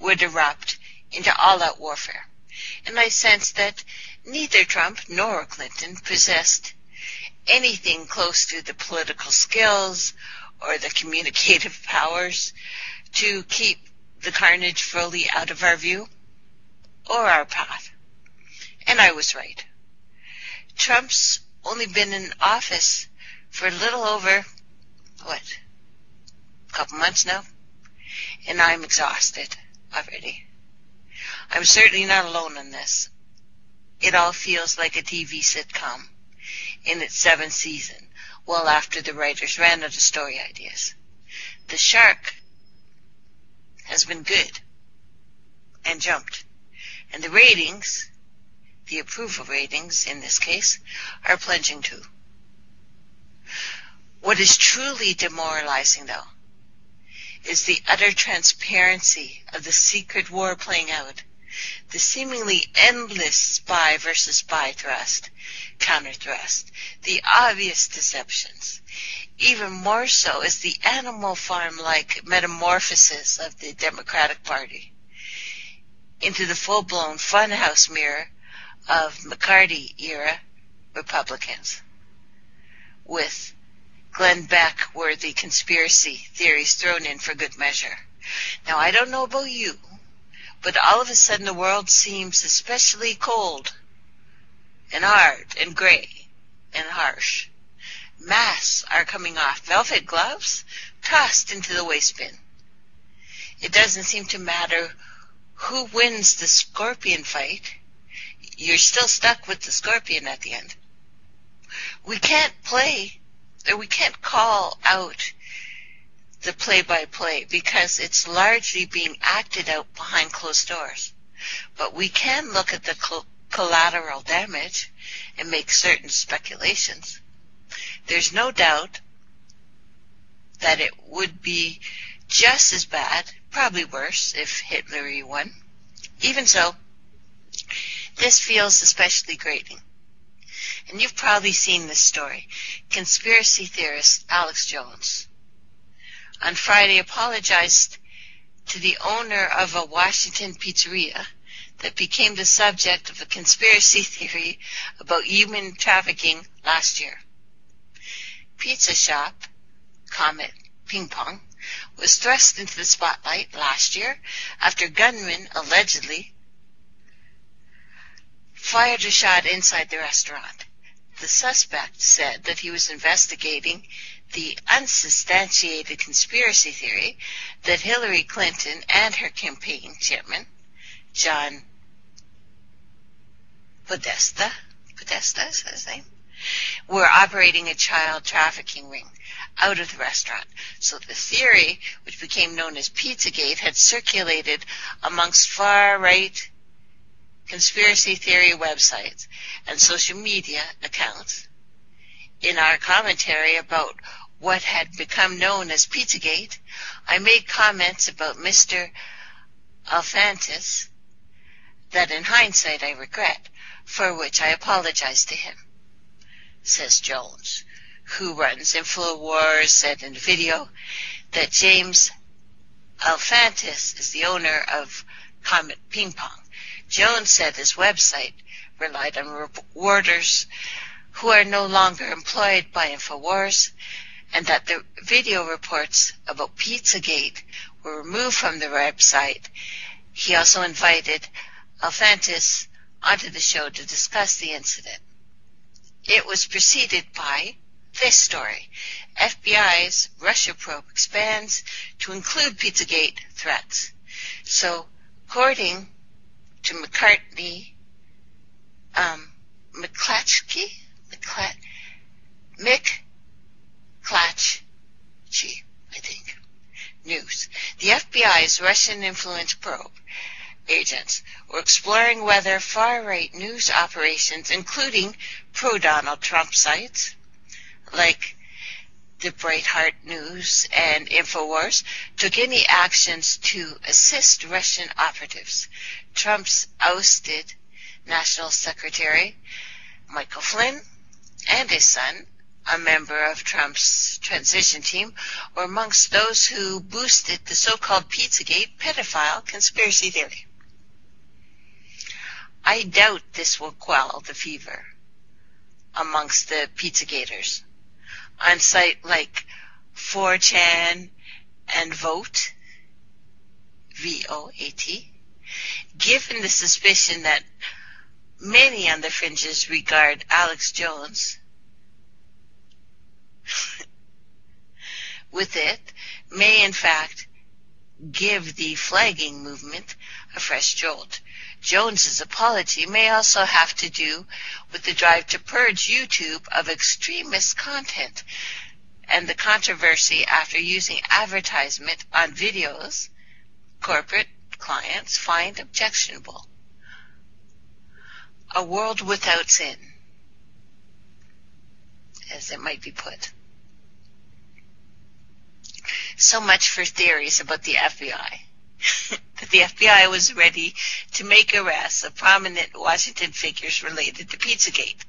would erupt into all-out warfare. And I sensed that neither Trump nor Clinton possessed anything close to the political skills or the communicative powers to keep the carnage fully out of our view or our path. And I was right. Trump's only been in office for a little over, a couple months now, and I'm exhausted already. I'm certainly not alone in this. It all feels like a TV sitcom in its 7th season, well after the writers ran out of story ideas. The shark has been good and jumped, and the ratings, the approval ratings in this case, are plunging too. What is truly demoralizing, though, is the utter transparency of the secret war playing out, the seemingly endless spy versus spy thrust, counter thrust, the obvious deceptions. Even more so is the Animal Farm-like metamorphosis of the Democratic Party into the full-blown funhouse mirror of McCarthy-era Republicans, with Glenn Beck-worthy conspiracy theories thrown in for good measure. Now, I don't know about you, but all of a sudden the world seems especially cold and hard and gray and harsh. Masks are coming off velvet gloves tossed into the waste bin. It doesn't seem to matter who wins the scorpion fight. You're still stuck with the scorpion at the end. We can't play, or we can't call out the play-by-play because it's largely being acted out behind closed doors. But we can look at the collateral damage and make certain speculations. There's no doubt that it would be just as bad, probably worse, if Hitler won. Even so, this feels especially grating. And you've probably seen this story. Conspiracy theorist Alex Jones on Friday apologized to the owner of a Washington pizzeria that became the subject of a conspiracy theory about human trafficking last year. Pizza shop Comet Ping Pong was thrust into the spotlight last year after gunmen allegedly fired a shot inside the restaurant. The suspect said that he was investigating the unsubstantiated conspiracy theory that Hillary Clinton and her campaign chairman, John Podesta is his name, were operating a child trafficking ring out of the restaurant. So the theory, which became known as Pizzagate, had circulated amongst far-right conspiracy theory websites and social media accounts. In our commentary about what had become known as Pizzagate, I made comments about Mr. Alfantis that in hindsight I regret, for which I apologize to him, says Jones, who runs InfoWars, said in the video that James Alfantis is the owner of Comet Ping Pong. Jones said his website relied on reporters who are no longer employed by InfoWars and that the video reports about Pizzagate were removed from the website. He also invited Alfantis onto the show to discuss the incident. It was preceded by this story. FBI's Russia probe expands to include Pizzagate threats. So, according to McClatchy I think, news, the FBI's Russian-influenced probe agents were exploring whether far-right news operations, including pro-Donald Trump sites like the Breitbart News and InfoWars, took any actions to assist Russian operatives. Trump's ousted National Secretary Michael Flynn and his son, a member of Trump's transition team, were amongst those who boosted the so-called Pizzagate pedophile conspiracy theory. I doubt this will quell the fever amongst the Pizzagaters. On site like 4chan and Vote, V-O-A-T, given the suspicion that many on the fringes regard Alex Jones with it, may in fact give the flagging movement a fresh jolt. Jones's apology may also have to do with the drive to purge YouTube of extremist content and the controversy after using advertisement on videos corporate clients find objectionable. A world without sin, as it might be put. So much for theories about the FBI. That the FBI was ready to make arrests of prominent Washington figures related to Pizzagate.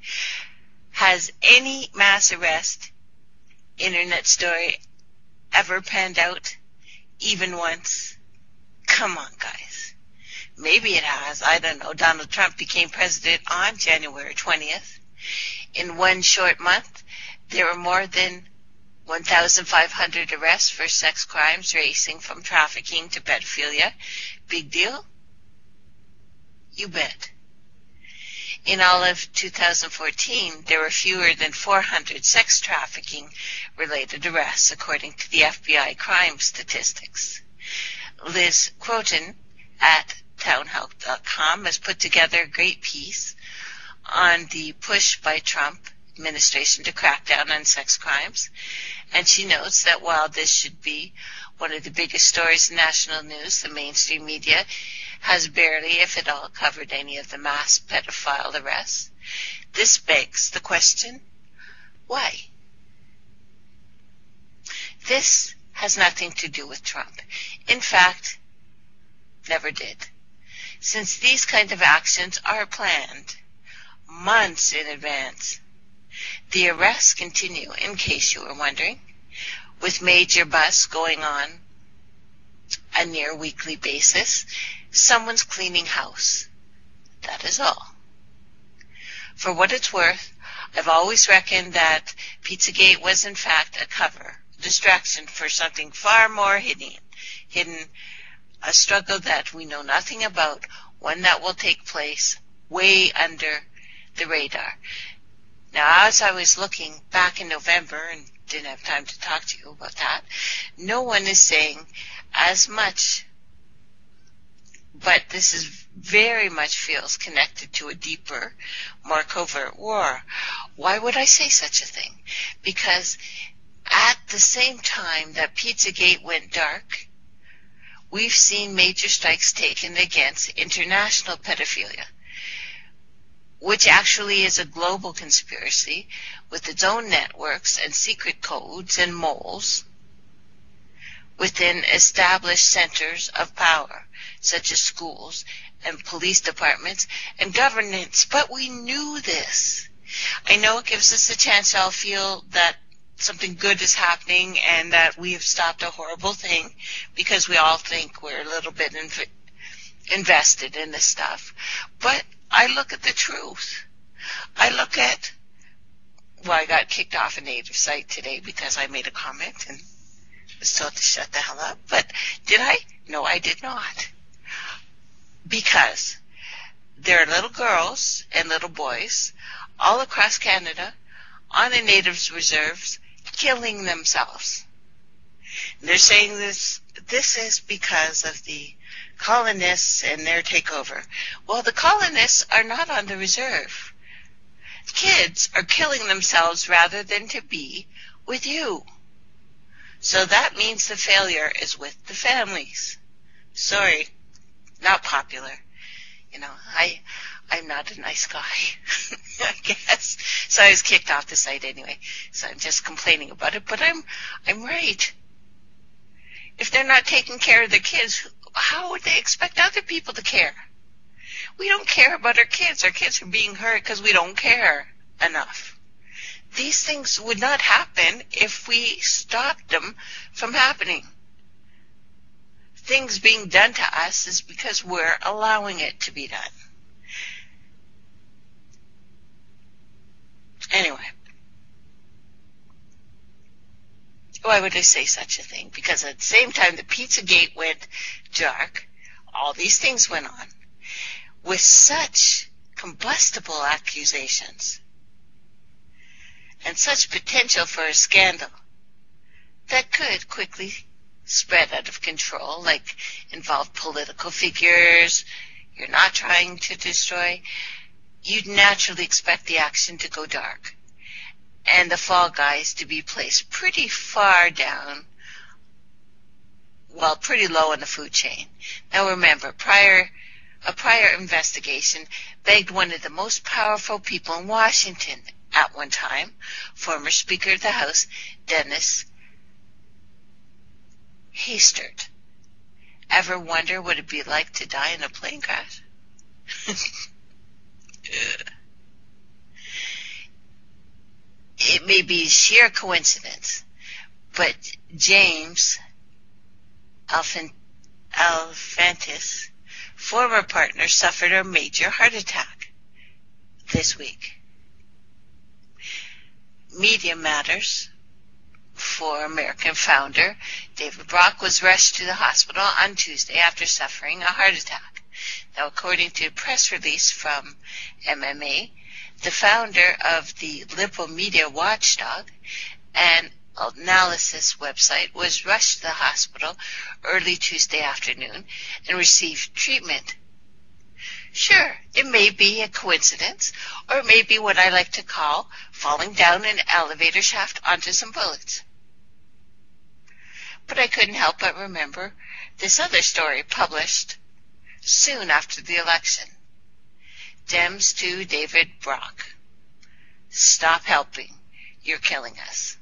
Has any mass arrest internet story ever panned out, even once? Come on, guys. Maybe it has. I don't know. Donald Trump became president on January 20th. In one short month, there were more than 1,500 arrests for sex crimes racing from trafficking to pedophilia. Big deal? You bet. In all of 2014, there were fewer than 400 sex trafficking related arrests, according to the FBI crime statistics. Liz Croton at townhall.com has put together a great piece on the push by Trump administration to crack down on sex crimes, and she notes that while this should be one of the biggest stories in national news, the mainstream media has barely, if at all, covered any of the mass pedophile arrests. This begs the question, why? This has nothing to do with Trump. In fact, never did. Since these kind of actions are planned months in advance, the arrests continue, in case you were wondering, with major busts going on a near-weekly basis. Someone's cleaning house. That is all. For what it's worth, I've always reckoned that Pizzagate was in fact a cover, a distraction for something far more hidden, a struggle that we know nothing about, one that will take place way under the radar. Now, as I was looking back in November, and didn't have time to talk to you about that, no one is saying as much, but this is very much feels connected to a deeper, more covert war. Why would I say such a thing? Because at the same time that Pizzagate went dark, we've seen major strikes taken against international pedophilia, which actually is a global conspiracy with its own networks and secret codes and moles within established centers of power, such as schools and police departments and governments. But we knew this. I know it gives us a chance to all feel that something good is happening and that we have stopped a horrible thing, because we all think we're a little bit invested in this stuff. But I look at the truth. I look at Well, I got kicked off a native site today because I made a comment and was told to shut the hell up. But did I? No, I did not. Because there are little girls and little boys all across Canada on the natives' reserves killing themselves. And they're saying this is because of the colonists and their takeover. Well, the colonists are not on the reserve. Kids are killing themselves rather than to be with you. So that means the failure is with the families. Sorry, not popular. You know, I'm not a nice guy, I guess. So I was kicked off the site anyway. So I'm just complaining about it, but I'm right. If they're not taking care of their kids, how would they expect other people to care? We don't care about our kids. Our kids are being hurt because we don't care enough. These things would not happen if we stopped them from happening. Things being done to us is because we're allowing it to be done. Anyway. Why would I say such a thing? Because at the same time the Pizzagate went dark, all these things went on with such combustible accusations and such potential for a scandal that could quickly spread out of control, like involve political figures you're not trying to destroy. You'd naturally expect the action to go dark and the fall guys to be placed pretty far down, well, pretty low on the food chain. Now remember, a prior investigation begged one of the most powerful people in Washington at one time, former Speaker of the House, Dennis Hastert. Ever wonder what it'd be like to die in a plane crash? It may be sheer coincidence, but James Alfantis, former partner, suffered a major heart attack this week. Media Matters for American founder David Brock was rushed to the hospital on Tuesday after suffering a heart attack. Now, according to a press release from MMA, the founder of the liberal media watchdog and analysis website was rushed to the hospital early Tuesday afternoon and received treatment. Sure, it may be a coincidence, or it may be what I like to call falling down an elevator shaft onto some bullets. But I couldn't help but remember this other story published soon after the election. Dems to David Brock. Stop helping. You're killing us.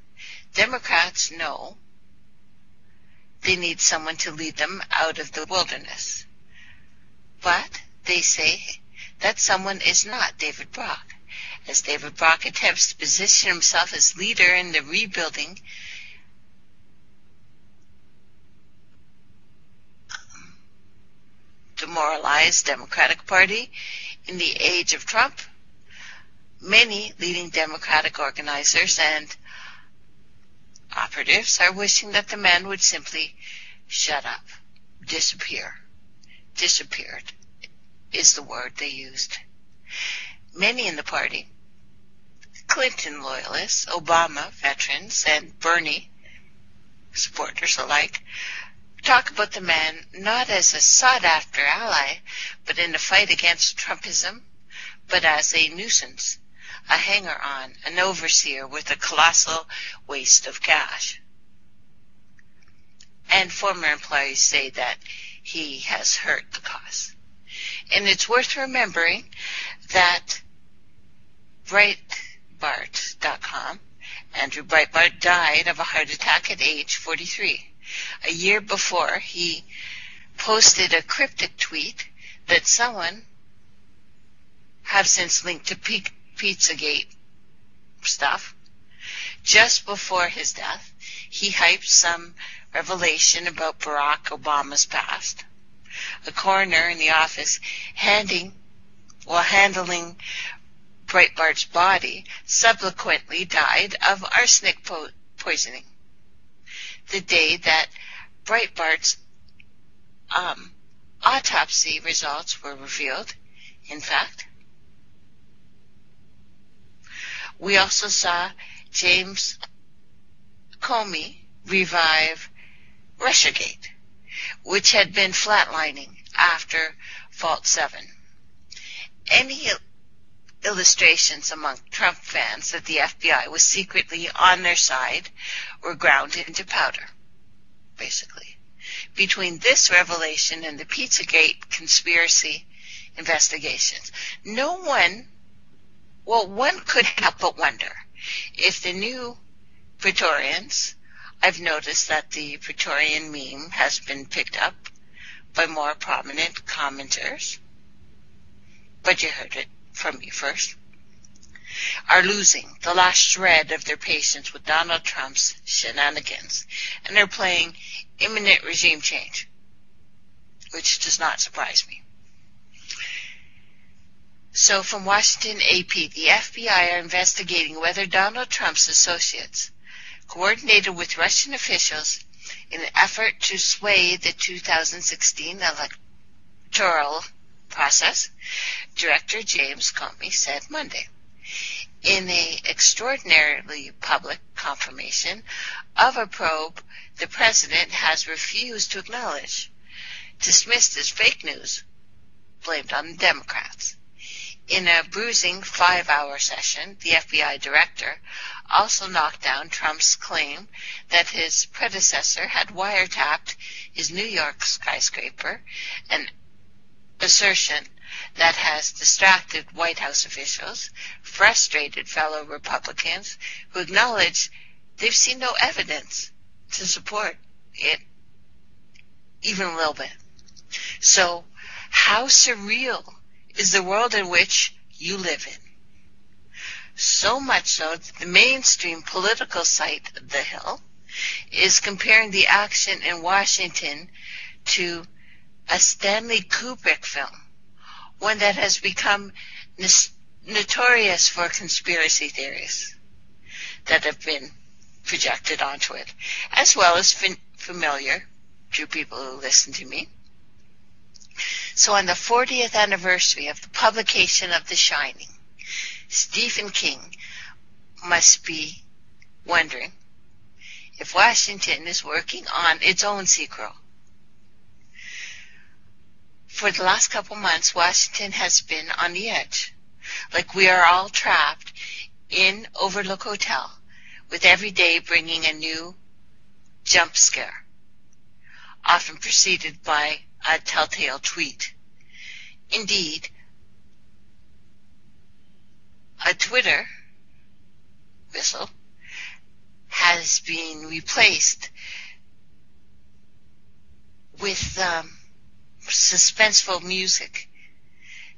Democrats know they need someone to lead them out of the wilderness. But they say that someone is not David Brock, as David Brock attempts to position himself as leader in the rebuilding demoralized Democratic Party. In the age of Trump, many leading Democratic organizers and operatives are wishing that the man would simply shut up, disappear. Disappeared is the word they used. Many in the party, Clinton loyalists, Obama veterans, and Bernie supporters alike, talk about the man not as a sought-after ally, but in the fight against Trumpism, but as a nuisance, a hanger-on, an overseer with a colossal waste of cash. And former employees say that he has hurt the cause. And it's worth remembering that Breitbart.com, Andrew Breitbart died of a heart attack at age 43. A year before, he posted a cryptic tweet that someone have since linked to Pizzagate stuff. Just before his death, he hyped some revelation about Barack Obama's past. A coroner in the office handling quite large body, subsequently died of arsenic poisoning. The day that Breitbart's autopsy results were revealed, in fact, we also saw James Comey revive Russiagate, which had been flatlining after Vault 7. Any illustrations among Trump fans that the FBI was secretly on their side were ground into powder, basically. Between this revelation and the Pizzagate conspiracy investigations, no one, well, one could help but wonder if the new Praetorians, I've noticed that the Praetorian meme has been picked up by more prominent commenters, but you heard it from me first, are losing the last shred of their patience with Donald Trump's shenanigans, and they're playing imminent regime change, which does not surprise me. So from Washington AP, the FBI are investigating whether Donald Trump's associates coordinated with Russian officials in an effort to sway the 2016 electoral process, Director James Comey said Monday, in an extraordinarily public confirmation of a probe the president has refused to acknowledge, dismissed as fake news, blamed on the Democrats. In a bruising 5-hour session, the FBI director also knocked down Trump's claim that his predecessor had wiretapped his New York skyscraper, an assertion that has distracted White House officials, frustrated fellow Republicans who acknowledge they've seen no evidence to support it, even a little bit. So, how surreal is the world in which you live in. So much so that the mainstream political site, The Hill, is comparing the action in Washington to a Stanley Kubrick film, one that has become notorious for conspiracy theories that have been projected onto it, as well as familiar to people who listen to me. So on the 40th anniversary of the publication of The Shining, Stephen King must be wondering if Washington is working on its own sequel. For the last couple months, Washington has been on the edge, like we are all trapped in Overlook Hotel, with every day bringing a new jump scare, often preceded by a telltale tweet. Indeed, a Twitter whistle has been replaced with suspenseful music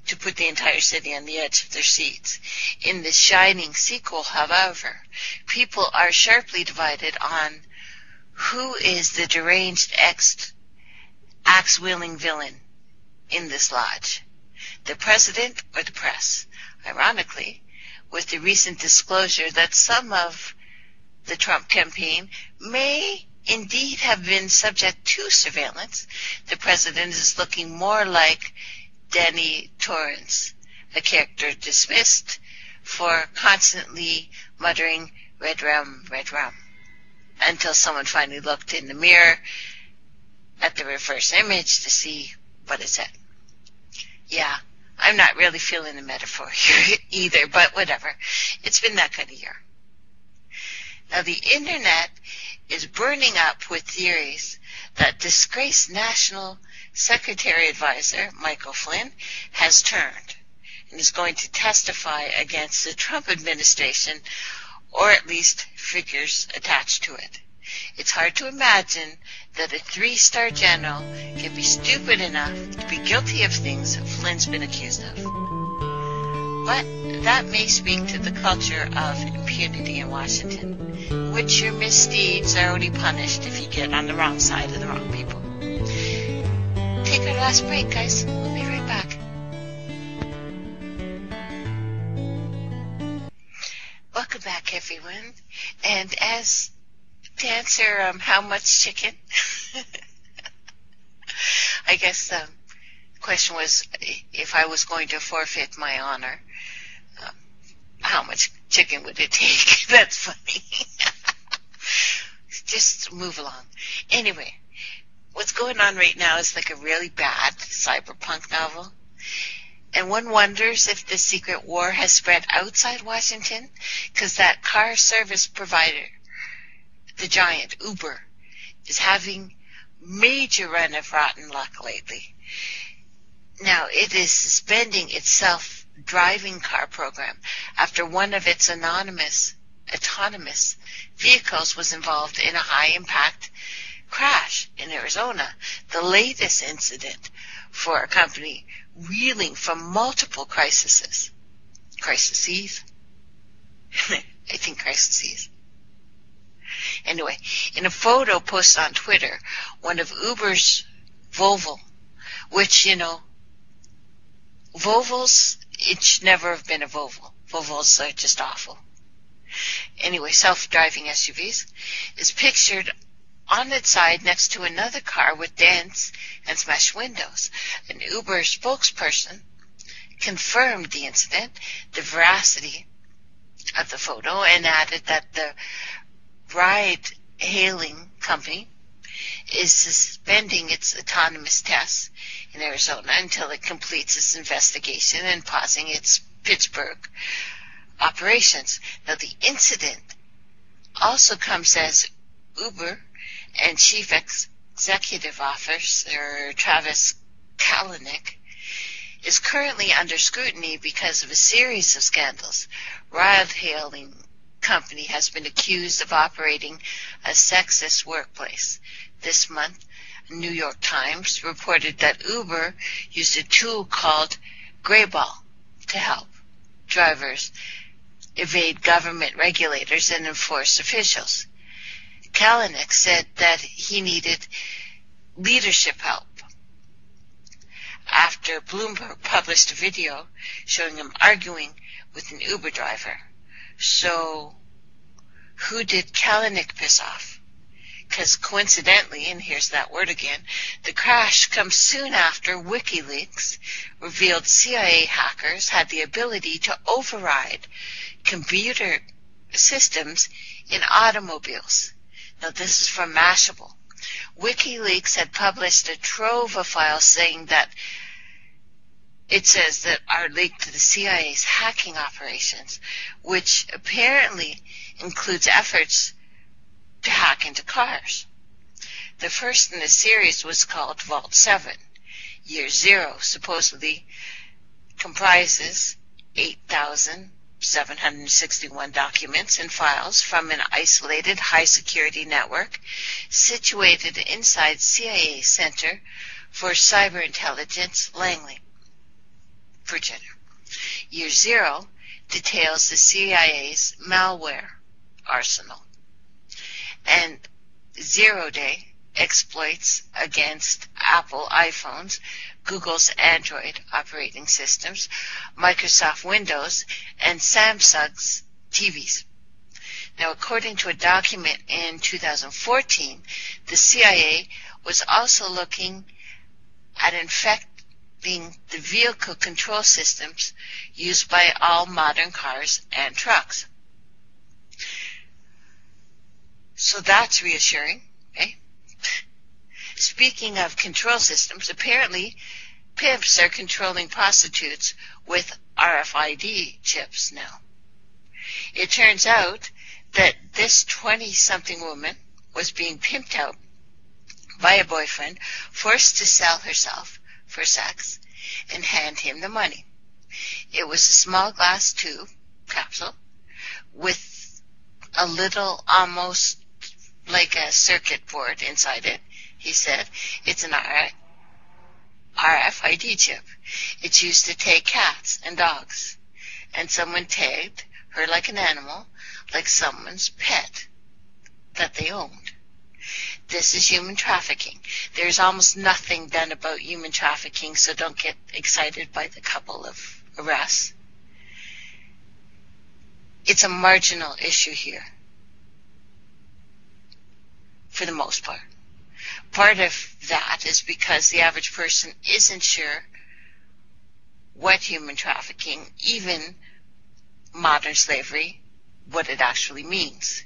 to put the entire city on the edge of their seats. In The Shining sequel, however, people are sharply divided on who is the deranged axe-wielding villain in this lodge, the president or the press. Ironically, with the recent disclosure that some of the Trump campaign may indeed have been subject to surveillance, the president is looking more like Danny Torrance, a character dismissed for constantly muttering red rum, until someone finally looked in the mirror at the reverse image to see what it said. Yeah, I'm not really feeling the metaphor here either, but whatever. It's been that kind of year. Now, the internet is burning up with theories that disgraced National Security Advisor Michael Flynn has turned and is going to testify against the Trump administration, or at least figures attached to it. It's hard to imagine that a 3-star general can be stupid enough to be guilty of things Flynn's been accused of. But that may speak to the culture of impunity in Washington, in which your misdeeds are only punished if you get on the wrong side of the wrong people. Take our last break, guys. We'll be right back. like everyone, and as to answer how much chicken, I guess the question was if I was going to forfeit my honor, how much chicken would it take? That's funny. Just move along. Anyway, what's going on right now is like a really bad cyberpunk novel. And one wonders if the secret war has spread outside Washington, because that car service provider, the giant Uber, is having major run of rotten luck lately. Now, it is suspending its self-driving car program after one of its autonomous vehicles was involved in a high-impact crash in Arizona, the latest incident for a company reeling from multiple crises. Crises. Anyway, in a photo posted on Twitter, one of Uber's Volvo, which, you know, Volvos, it should never have been a Volvo. Volvos are just awful. Anyway, self-driving SUVs is pictured on its side next to another car with dents and smashed windows. An Uber spokesperson confirmed the incident, the veracity of the photo, and added that the ride-hailing company is suspending its autonomous tests in Arizona until it completes its investigation and pausing its Pittsburgh operations. Now, the incident also comes as Uber and Chief Executive Officer Travis Kalanick is currently under scrutiny because of a series of scandals. Ride-hailing company has been accused of operating a sexist workplace. This month, New York Times reported that Uber used a tool called Grayball to help drivers evade government regulators and enforce officials. Kalanick said that he needed leadership help after Bloomberg published a video showing him arguing with an Uber driver. So, who did Kalanick piss off? Because coincidentally, and here's that word again, the crash comes soon after WikiLeaks revealed CIA hackers had the ability to override computer systems in automobiles. Now, this is from Mashable. WikiLeaks had published a trove of files saying that it says that are leaked to the CIA's hacking operations, which apparently includes efforts to hack into cars. The first in the series was called Vault 7. Year 0 supposedly comprises 8,761 documents and files from an isolated high-security network situated inside CIA Center for Cyber Intelligence, Langley, Virginia. Year 0 details the CIA's malware arsenal, and zero-day exploits against Apple iPhones, Google's Android operating systems, Microsoft Windows, and Samsung's TVs. Now, according to a document in 2014, the CIA was also looking at infecting the vehicle control systems used by all modern cars and trucks. So that's reassuring, eh? Speaking of control systems, apparently pimps are controlling prostitutes with RFID chips now. It turns out that this 20-something woman was being pimped out by a boyfriend, forced to sell herself for sex and hand him the money. It was a small glass tube capsule with a little, almost like a circuit board inside it. He said, it's an RFID chip. It's used to tag cats and dogs. And someone tagged her like an animal, like someone's pet that they owned. This is human trafficking. There's almost nothing done about human trafficking, so don't get excited by the couple of arrests. It's a marginal issue here, for the most part. Part of that is because the average person isn't sure what human trafficking, even modern slavery, what it actually means.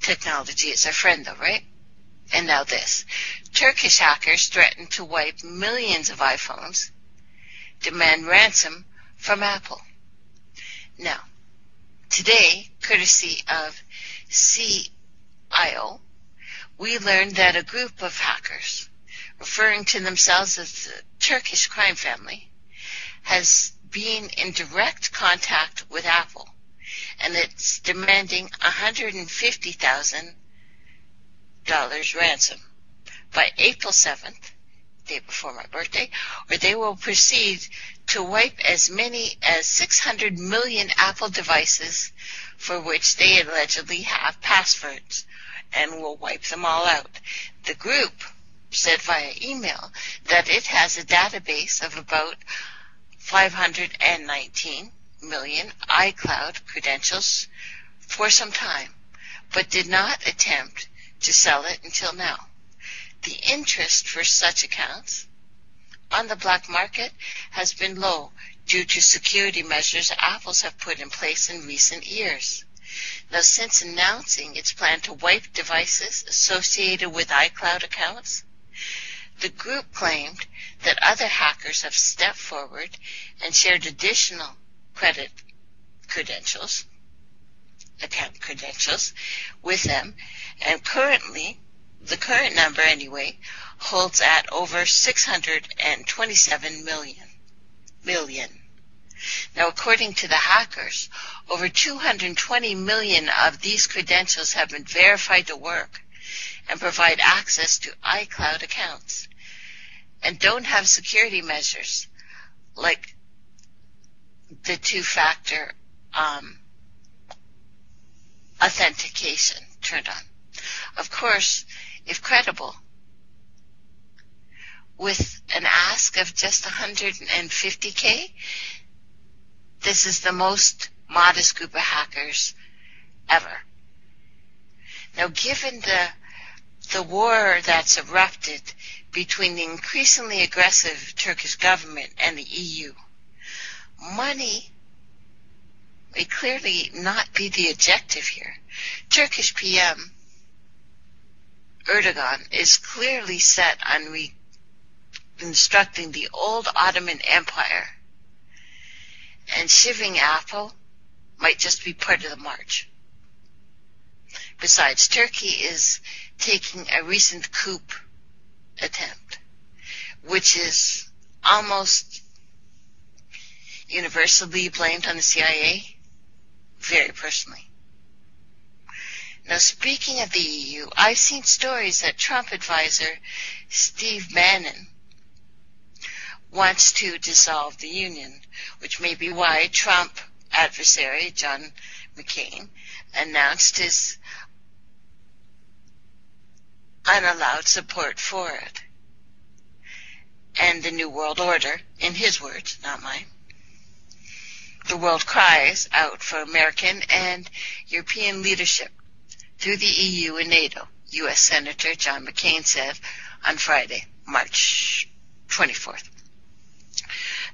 Technology is our friend, though, right? And now this. Turkish hackers threaten to wipe millions of iPhones, demand ransom from Apple. Now, today, courtesy of CIO, we learned that a group of hackers, referring to themselves as the Turkish crime family, has been in direct contact with Apple, and it's demanding $150,000 ransom by April 7th, day before my birthday, or they will proceed to wipe as many as 600 million Apple devices for which they allegedly have passwords, and will wipe them all out. The group said via email that it has a database of about 519 million iCloud credentials for some time, but did not attempt to sell it until now. The interest for such accounts on the black market has been low due to security measures Apple's have put in place in recent years. Now, since announcing its plan to wipe devices associated with iCloud accounts, the group claimed that other hackers have stepped forward and shared additional account credentials with them, and currently, the current number anyway, holds at over 627 million. Now, according to the hackers, over 220 million of these credentials have been verified to work and provide access to iCloud accounts, and don't have security measures like the two-factor authentication turned on. Of course, if credible, with an ask of just $150K, this is the most modest group of hackers ever. Now, given the war that's erupted between the increasingly aggressive Turkish government and the EU, money may clearly not be the objective here. Turkish PM Erdogan is clearly set on reconstructing the old Ottoman Empire, and shivving Apple might just be part of the march. Besides, Turkey is taking a recent coup attempt, which is almost universally blamed on the CIA, very personally. Now, speaking of the EU, I've seen stories that Trump advisor Steve Bannon wants to dissolve the union, which may be why Trump adversary John McCain announced his unallowed support for it and the New World Order, in his words, not mine. The world cries out for American and European leadership through the EU and NATO, U.S. Senator John McCain said on Friday, March 24th.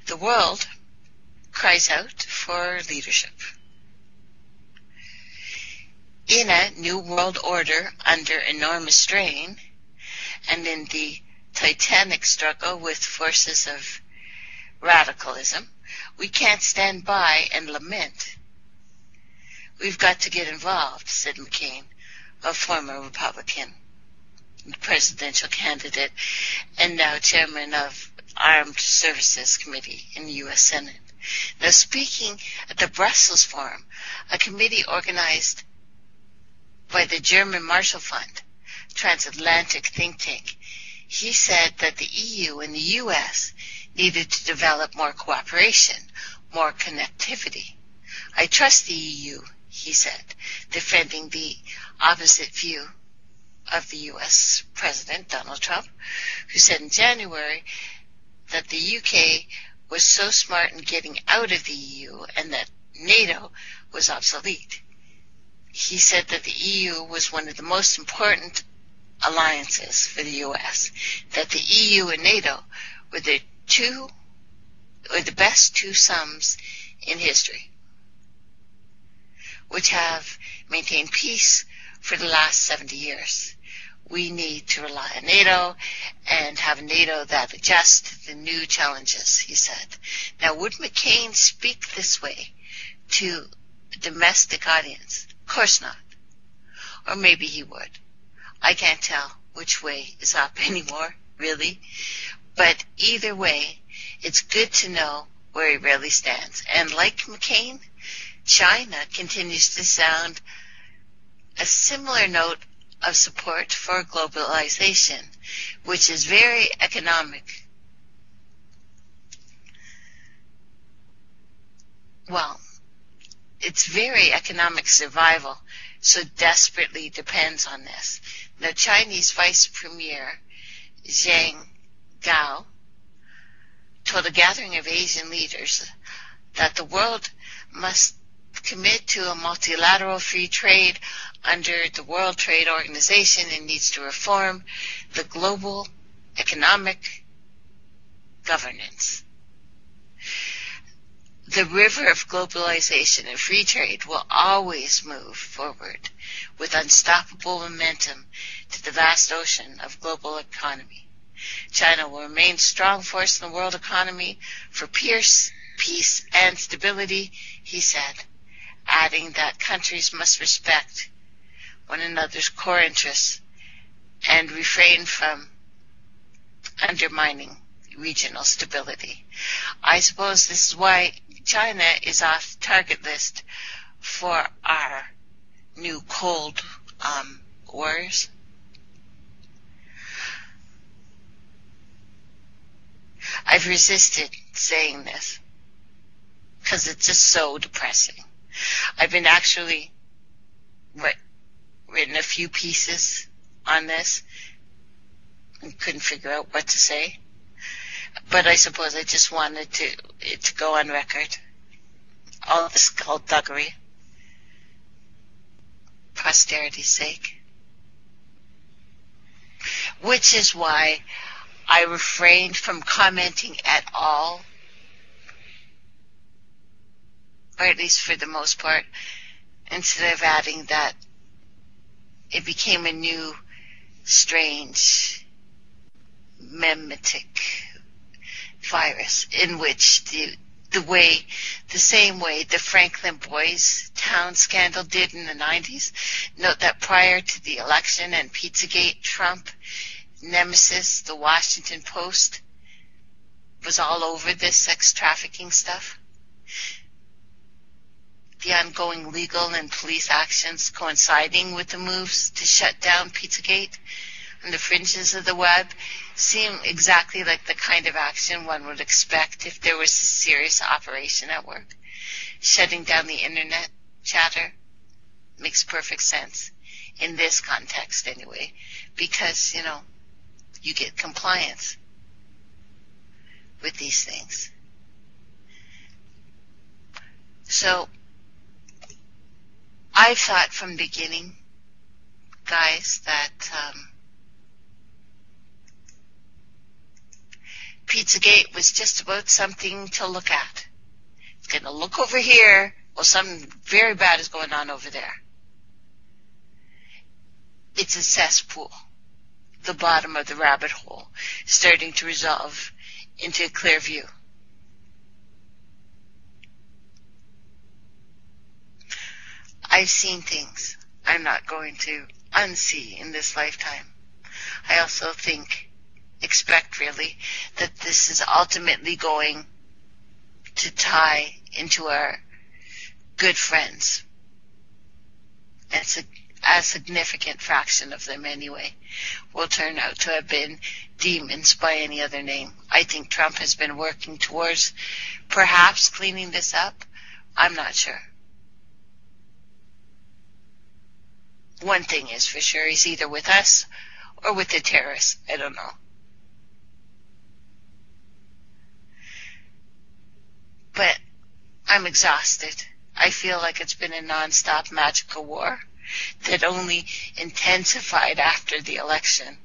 The world cries out for leadership in a new world order under enormous strain, and in the titanic struggle with forces of radicalism, we can't stand by and lament. We've got to get involved, said McCain, a former Republican presidential candidate and now chairman of Armed Services Committee in the U.S. Senate. Now, speaking at the Brussels Forum, a committee organized by the German Marshall Fund, transatlantic think tank, he said that the EU and the U.S. needed to develop more cooperation, more connectivity. I trust the EU, he said, defending the opposite view of the U.S. President Donald Trump, who said in January that the UK was so smart in getting out of the EU and that NATO was obsolete. He said that the EU was one of the most important alliances for the U.S., that the EU and NATO were the best two sums in history, which have maintained peace for the last 70 years. We need to rely on NATO and have NATO that adjusts to the new challenges, he said. Now, would McCain speak this way to a domestic audience? Of course not. Or maybe he would. I can't tell which way is up anymore, really. But either way, it's good to know where he really stands. And like McCain, China continues to sound a similar note of support for globalization, which is very economic. Well, it's very economic survival, so desperately depends on this. Now, Chinese Vice Premier Zhang Gao told a gathering of Asian leaders that the world must commit to a multilateral free trade under the World Trade Organization and needs to reform the global economic governance. The river of globalization and free trade will always move forward with unstoppable momentum to the vast ocean of global economy. China will remain a strong force in the world economy for peace and stability, he said, adding that countries must respect one another's core interests and refrain from undermining regional stability. I suppose this is why China is off the target list for our new Cold Wars. I've resisted saying this because it's just so depressing. I've been actually written a few pieces on this and couldn't figure out what to say. But I suppose I just wanted it to go on record. All this skullduggery. Posterity's sake. Which is why I refrained from commenting at all, or at least for the most part, instead of adding that it became a new, strange, memetic virus in which the same way the Franklin Boys Town scandal did in the 90s. Note that prior to the election and Pizzagate, Trump nemesis, the Washington Post, was all over this sex trafficking stuff. The ongoing legal and police actions coinciding with the moves to shut down Pizzagate on the fringes of the web seem exactly like the kind of action one would expect if there was a serious operation at work. Shutting down the internet chatter makes perfect sense, in this context anyway, because, you get compliance with these things. So, I thought from the beginning, guys, that Pizzagate was just about something to look at. It's going to look over here, well, something very bad is going on over there. It's a cesspool, the bottom of the rabbit hole, starting to resolve into a clear view. I've seen things I'm not going to unsee in this lifetime. I also expect really, that this is ultimately going to tie into our good friends. That's a significant fraction of them anyway, will turn out to have been demons by any other name. I think Trump has been working towards perhaps cleaning this up. I'm not sure. One thing is for sure, he's either with us or with the terrorists. I don't know. But I'm exhausted. I feel like it's been a nonstop magical war that only intensified after the election,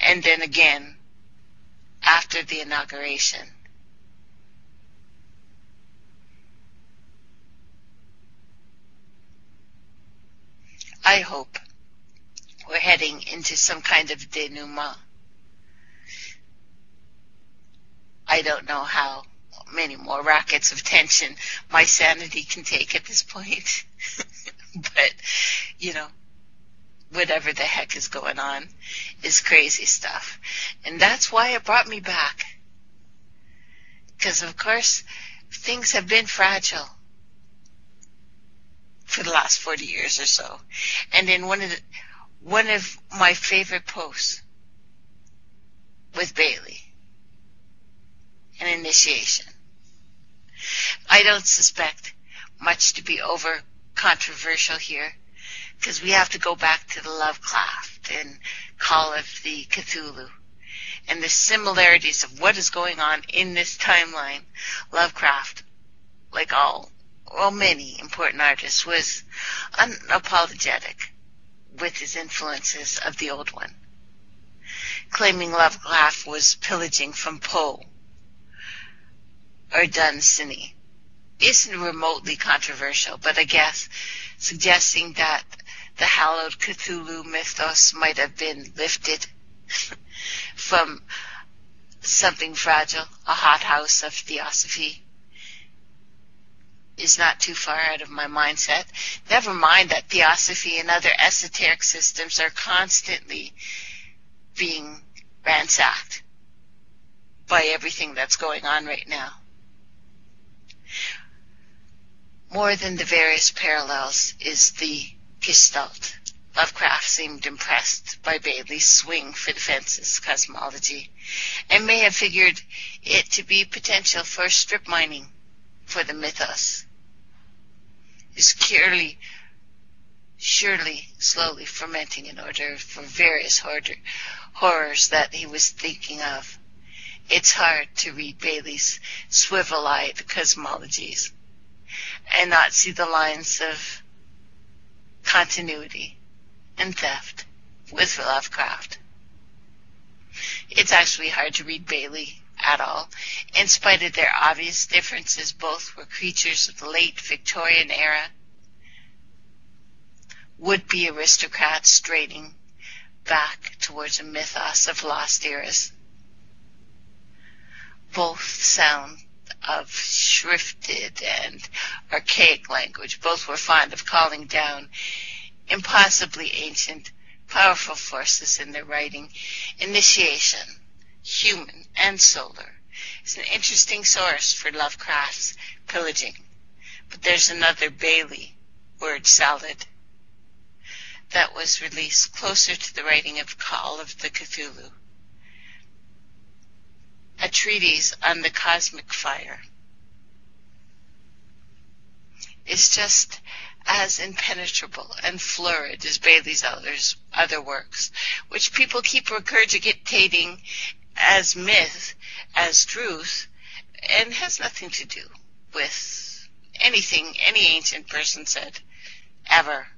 and then again after the inauguration. I hope we're heading into some kind of denouement. I don't know how many more rockets of tension my sanity can take at this point. But, you know, whatever the heck is going on is crazy stuff. And that's why it brought me back. Because, of course, things have been fragile for the last 40 years or so. And in one of my favorite posts with Bailey, an initiation. I don't suspect much to be over controversial here, because we have to go back to the Lovecraft and Call of the Cthulhu and the similarities of what is going on in this timeline. Lovecraft, like many important artists, was unapologetic with his influences of the old one, claiming Lovecraft was pillaging from Poe or Dunsany. Isn't remotely controversial, but I guess suggesting that the hallowed Cthulhu mythos might have been lifted from something fragile, a hothouse of theosophy, is not too far out of my mindset. Never mind that theosophy and other esoteric systems are constantly being ransacked by everything that's going on right now. More than the various parallels is the gestalt. Lovecraft seemed impressed by Bailey's swing for the fences cosmology and may have figured it to be potential for strip mining for the mythos. Is surely slowly fermenting in order for various horrors that he was thinking of. It's hard to read Bailey's swivel-eyed cosmologies and not see the lines of continuity and theft with Lovecraft. It's actually hard to read Bailey at all. In spite of their obvious differences, both were creatures of the late Victorian era, would-be aristocrats straying back towards a mythos of lost eras. Both sound of shrifted and archaic language. Both were fond of calling down impossibly ancient, powerful forces in their writing. Initiation, human and solar, is an interesting source for Lovecraft's pillaging. But there's another Bailey word salad that was released closer to the writing of Call of the Cthulhu, a treatise on the cosmic fire. It's just as impenetrable and florid as Bailey's other works, which people keep regurgitating as myth, as truth, and has nothing to do with anything any ancient person said, ever.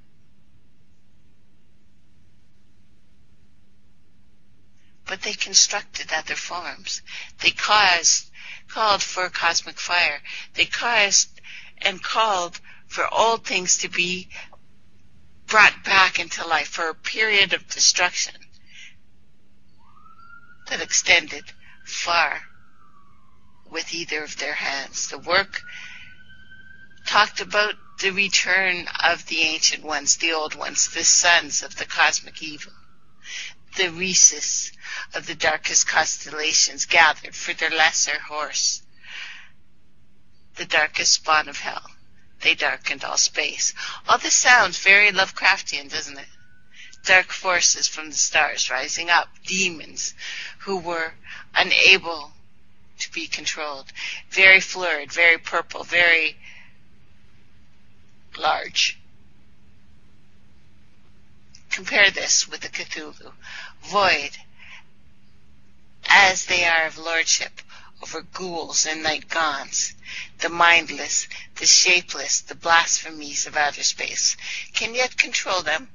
But they constructed other forms. They called for cosmic fire. They called for old things to be brought back into life for a period of destruction that extended far with either of their hands. The work talked about the return of the ancient ones, the old ones, the sons of the cosmic evil. The recess of the darkest constellations gathered for their lesser horse, the darkest spawn of hell. They darkened all space. All this sounds very Lovecraftian, doesn't it? Dark forces from the stars rising up, demons who were unable to be controlled. Very florid, very purple, very large. Compare this with the Cthulhu, void as they are of lordship, over ghouls and nightgaunts, the mindless, the shapeless, the blasphemies of outer space, can yet control them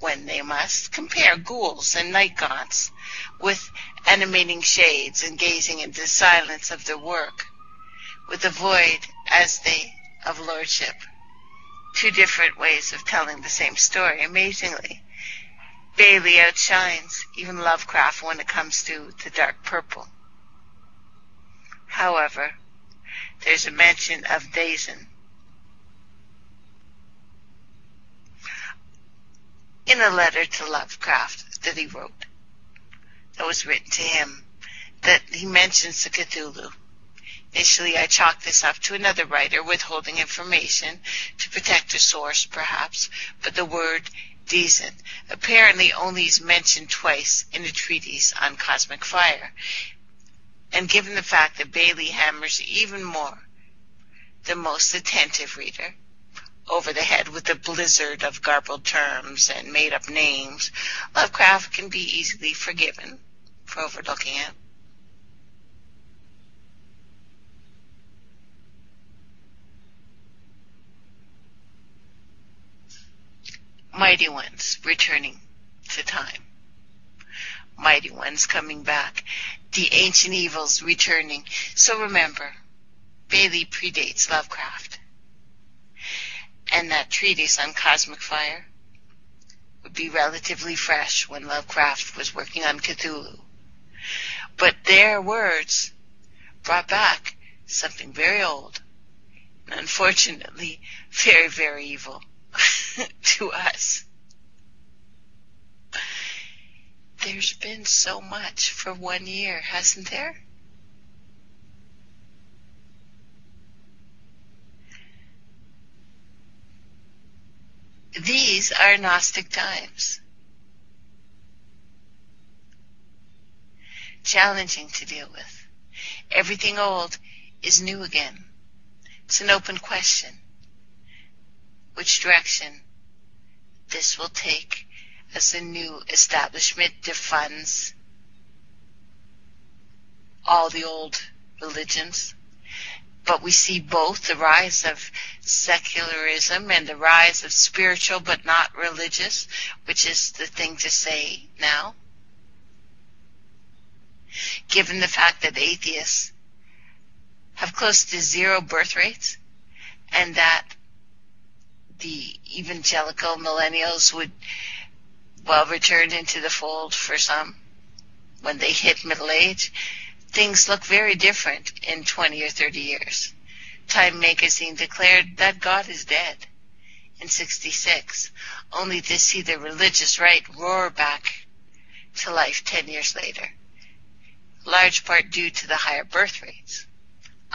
when they must. Compare ghouls and nightgaunts with animating shades and gazing into the silence of their work, with the void as they of lordship. Two different ways of telling the same story. Amazingly, Bailey outshines even Lovecraft when it comes to the dark purple. However, there's a mention of Dazen. In a letter to Lovecraft that he wrote, that was written to him, that he mentions the Cthulhu. Initially, I chalked this up to another writer withholding information to protect a source, perhaps, but the word Dazen apparently only is mentioned twice in a treatise on cosmic fire. And given the fact that Bailey hammers even more the most attentive reader over the head with the blizzard of garbled terms and made-up names, Lovecraft can be easily forgiven for overlooking it. Mighty ones returning to time. Mighty ones coming back. The ancient evils returning. So remember, Bailey predates Lovecraft. And that treatise on cosmic fire would be relatively fresh when Lovecraft was working on Cthulhu. But their words brought back something very old and unfortunately very, very evil. To us. There's been so much for 1 year, hasn't there? These are Gnostic times. Challenging to deal with. Everything old is new again. It's an open question. Which direction this will take as the new establishment defunds all the old religions. But we see both the rise of secularism and the rise of spiritual but not religious, which is the thing to say now. Given the fact that atheists have close to zero birth rates and that the evangelical millennials would, well, return into the fold for some when they hit middle age, things look very different in 20 or 30 years. Time magazine declared that God is dead in 66, only to see the religious right roar back to life 10 years later, large part due to the higher birth rates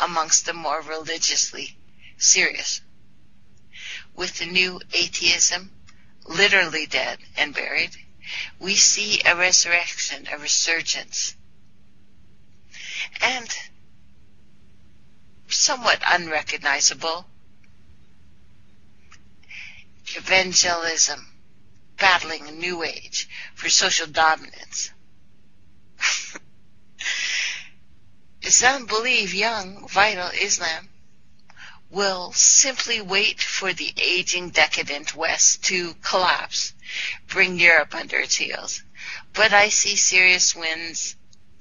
amongst the more religiously serious. With the new atheism literally dead and buried, we see a resurrection, a resurgence, and somewhat unrecognizable evangelism battling a new age for social dominance. Some believe young, vital Islam will simply wait for the aging decadent West to collapse, bring Europe under its heels. But I see serious winds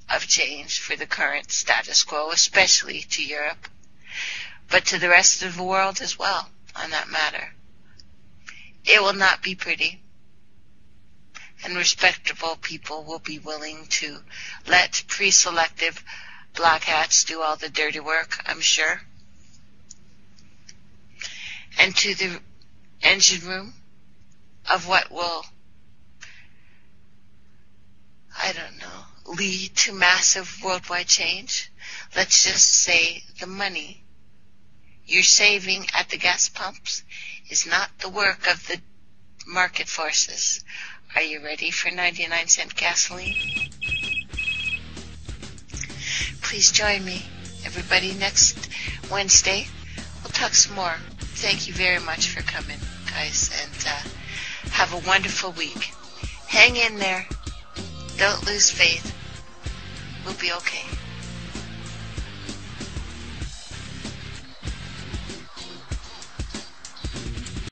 of change for the current status quo, especially to Europe, but to the rest of the world as well, on that matter. It will not be pretty, and respectable people will be willing to let pre-selective black hats do all the dirty work, I'm sure. And to the engine room of what will, I don't know, lead to massive worldwide change. Let's just say the money you're saving at the gas pumps is not the work of the market forces. Are you ready for 99-cent gasoline? Please join me, everybody, next Wednesday. We'll talk some more. Thank you very much for coming, guys, and have a wonderful week. Hang in there. Don't lose faith. We'll be okay.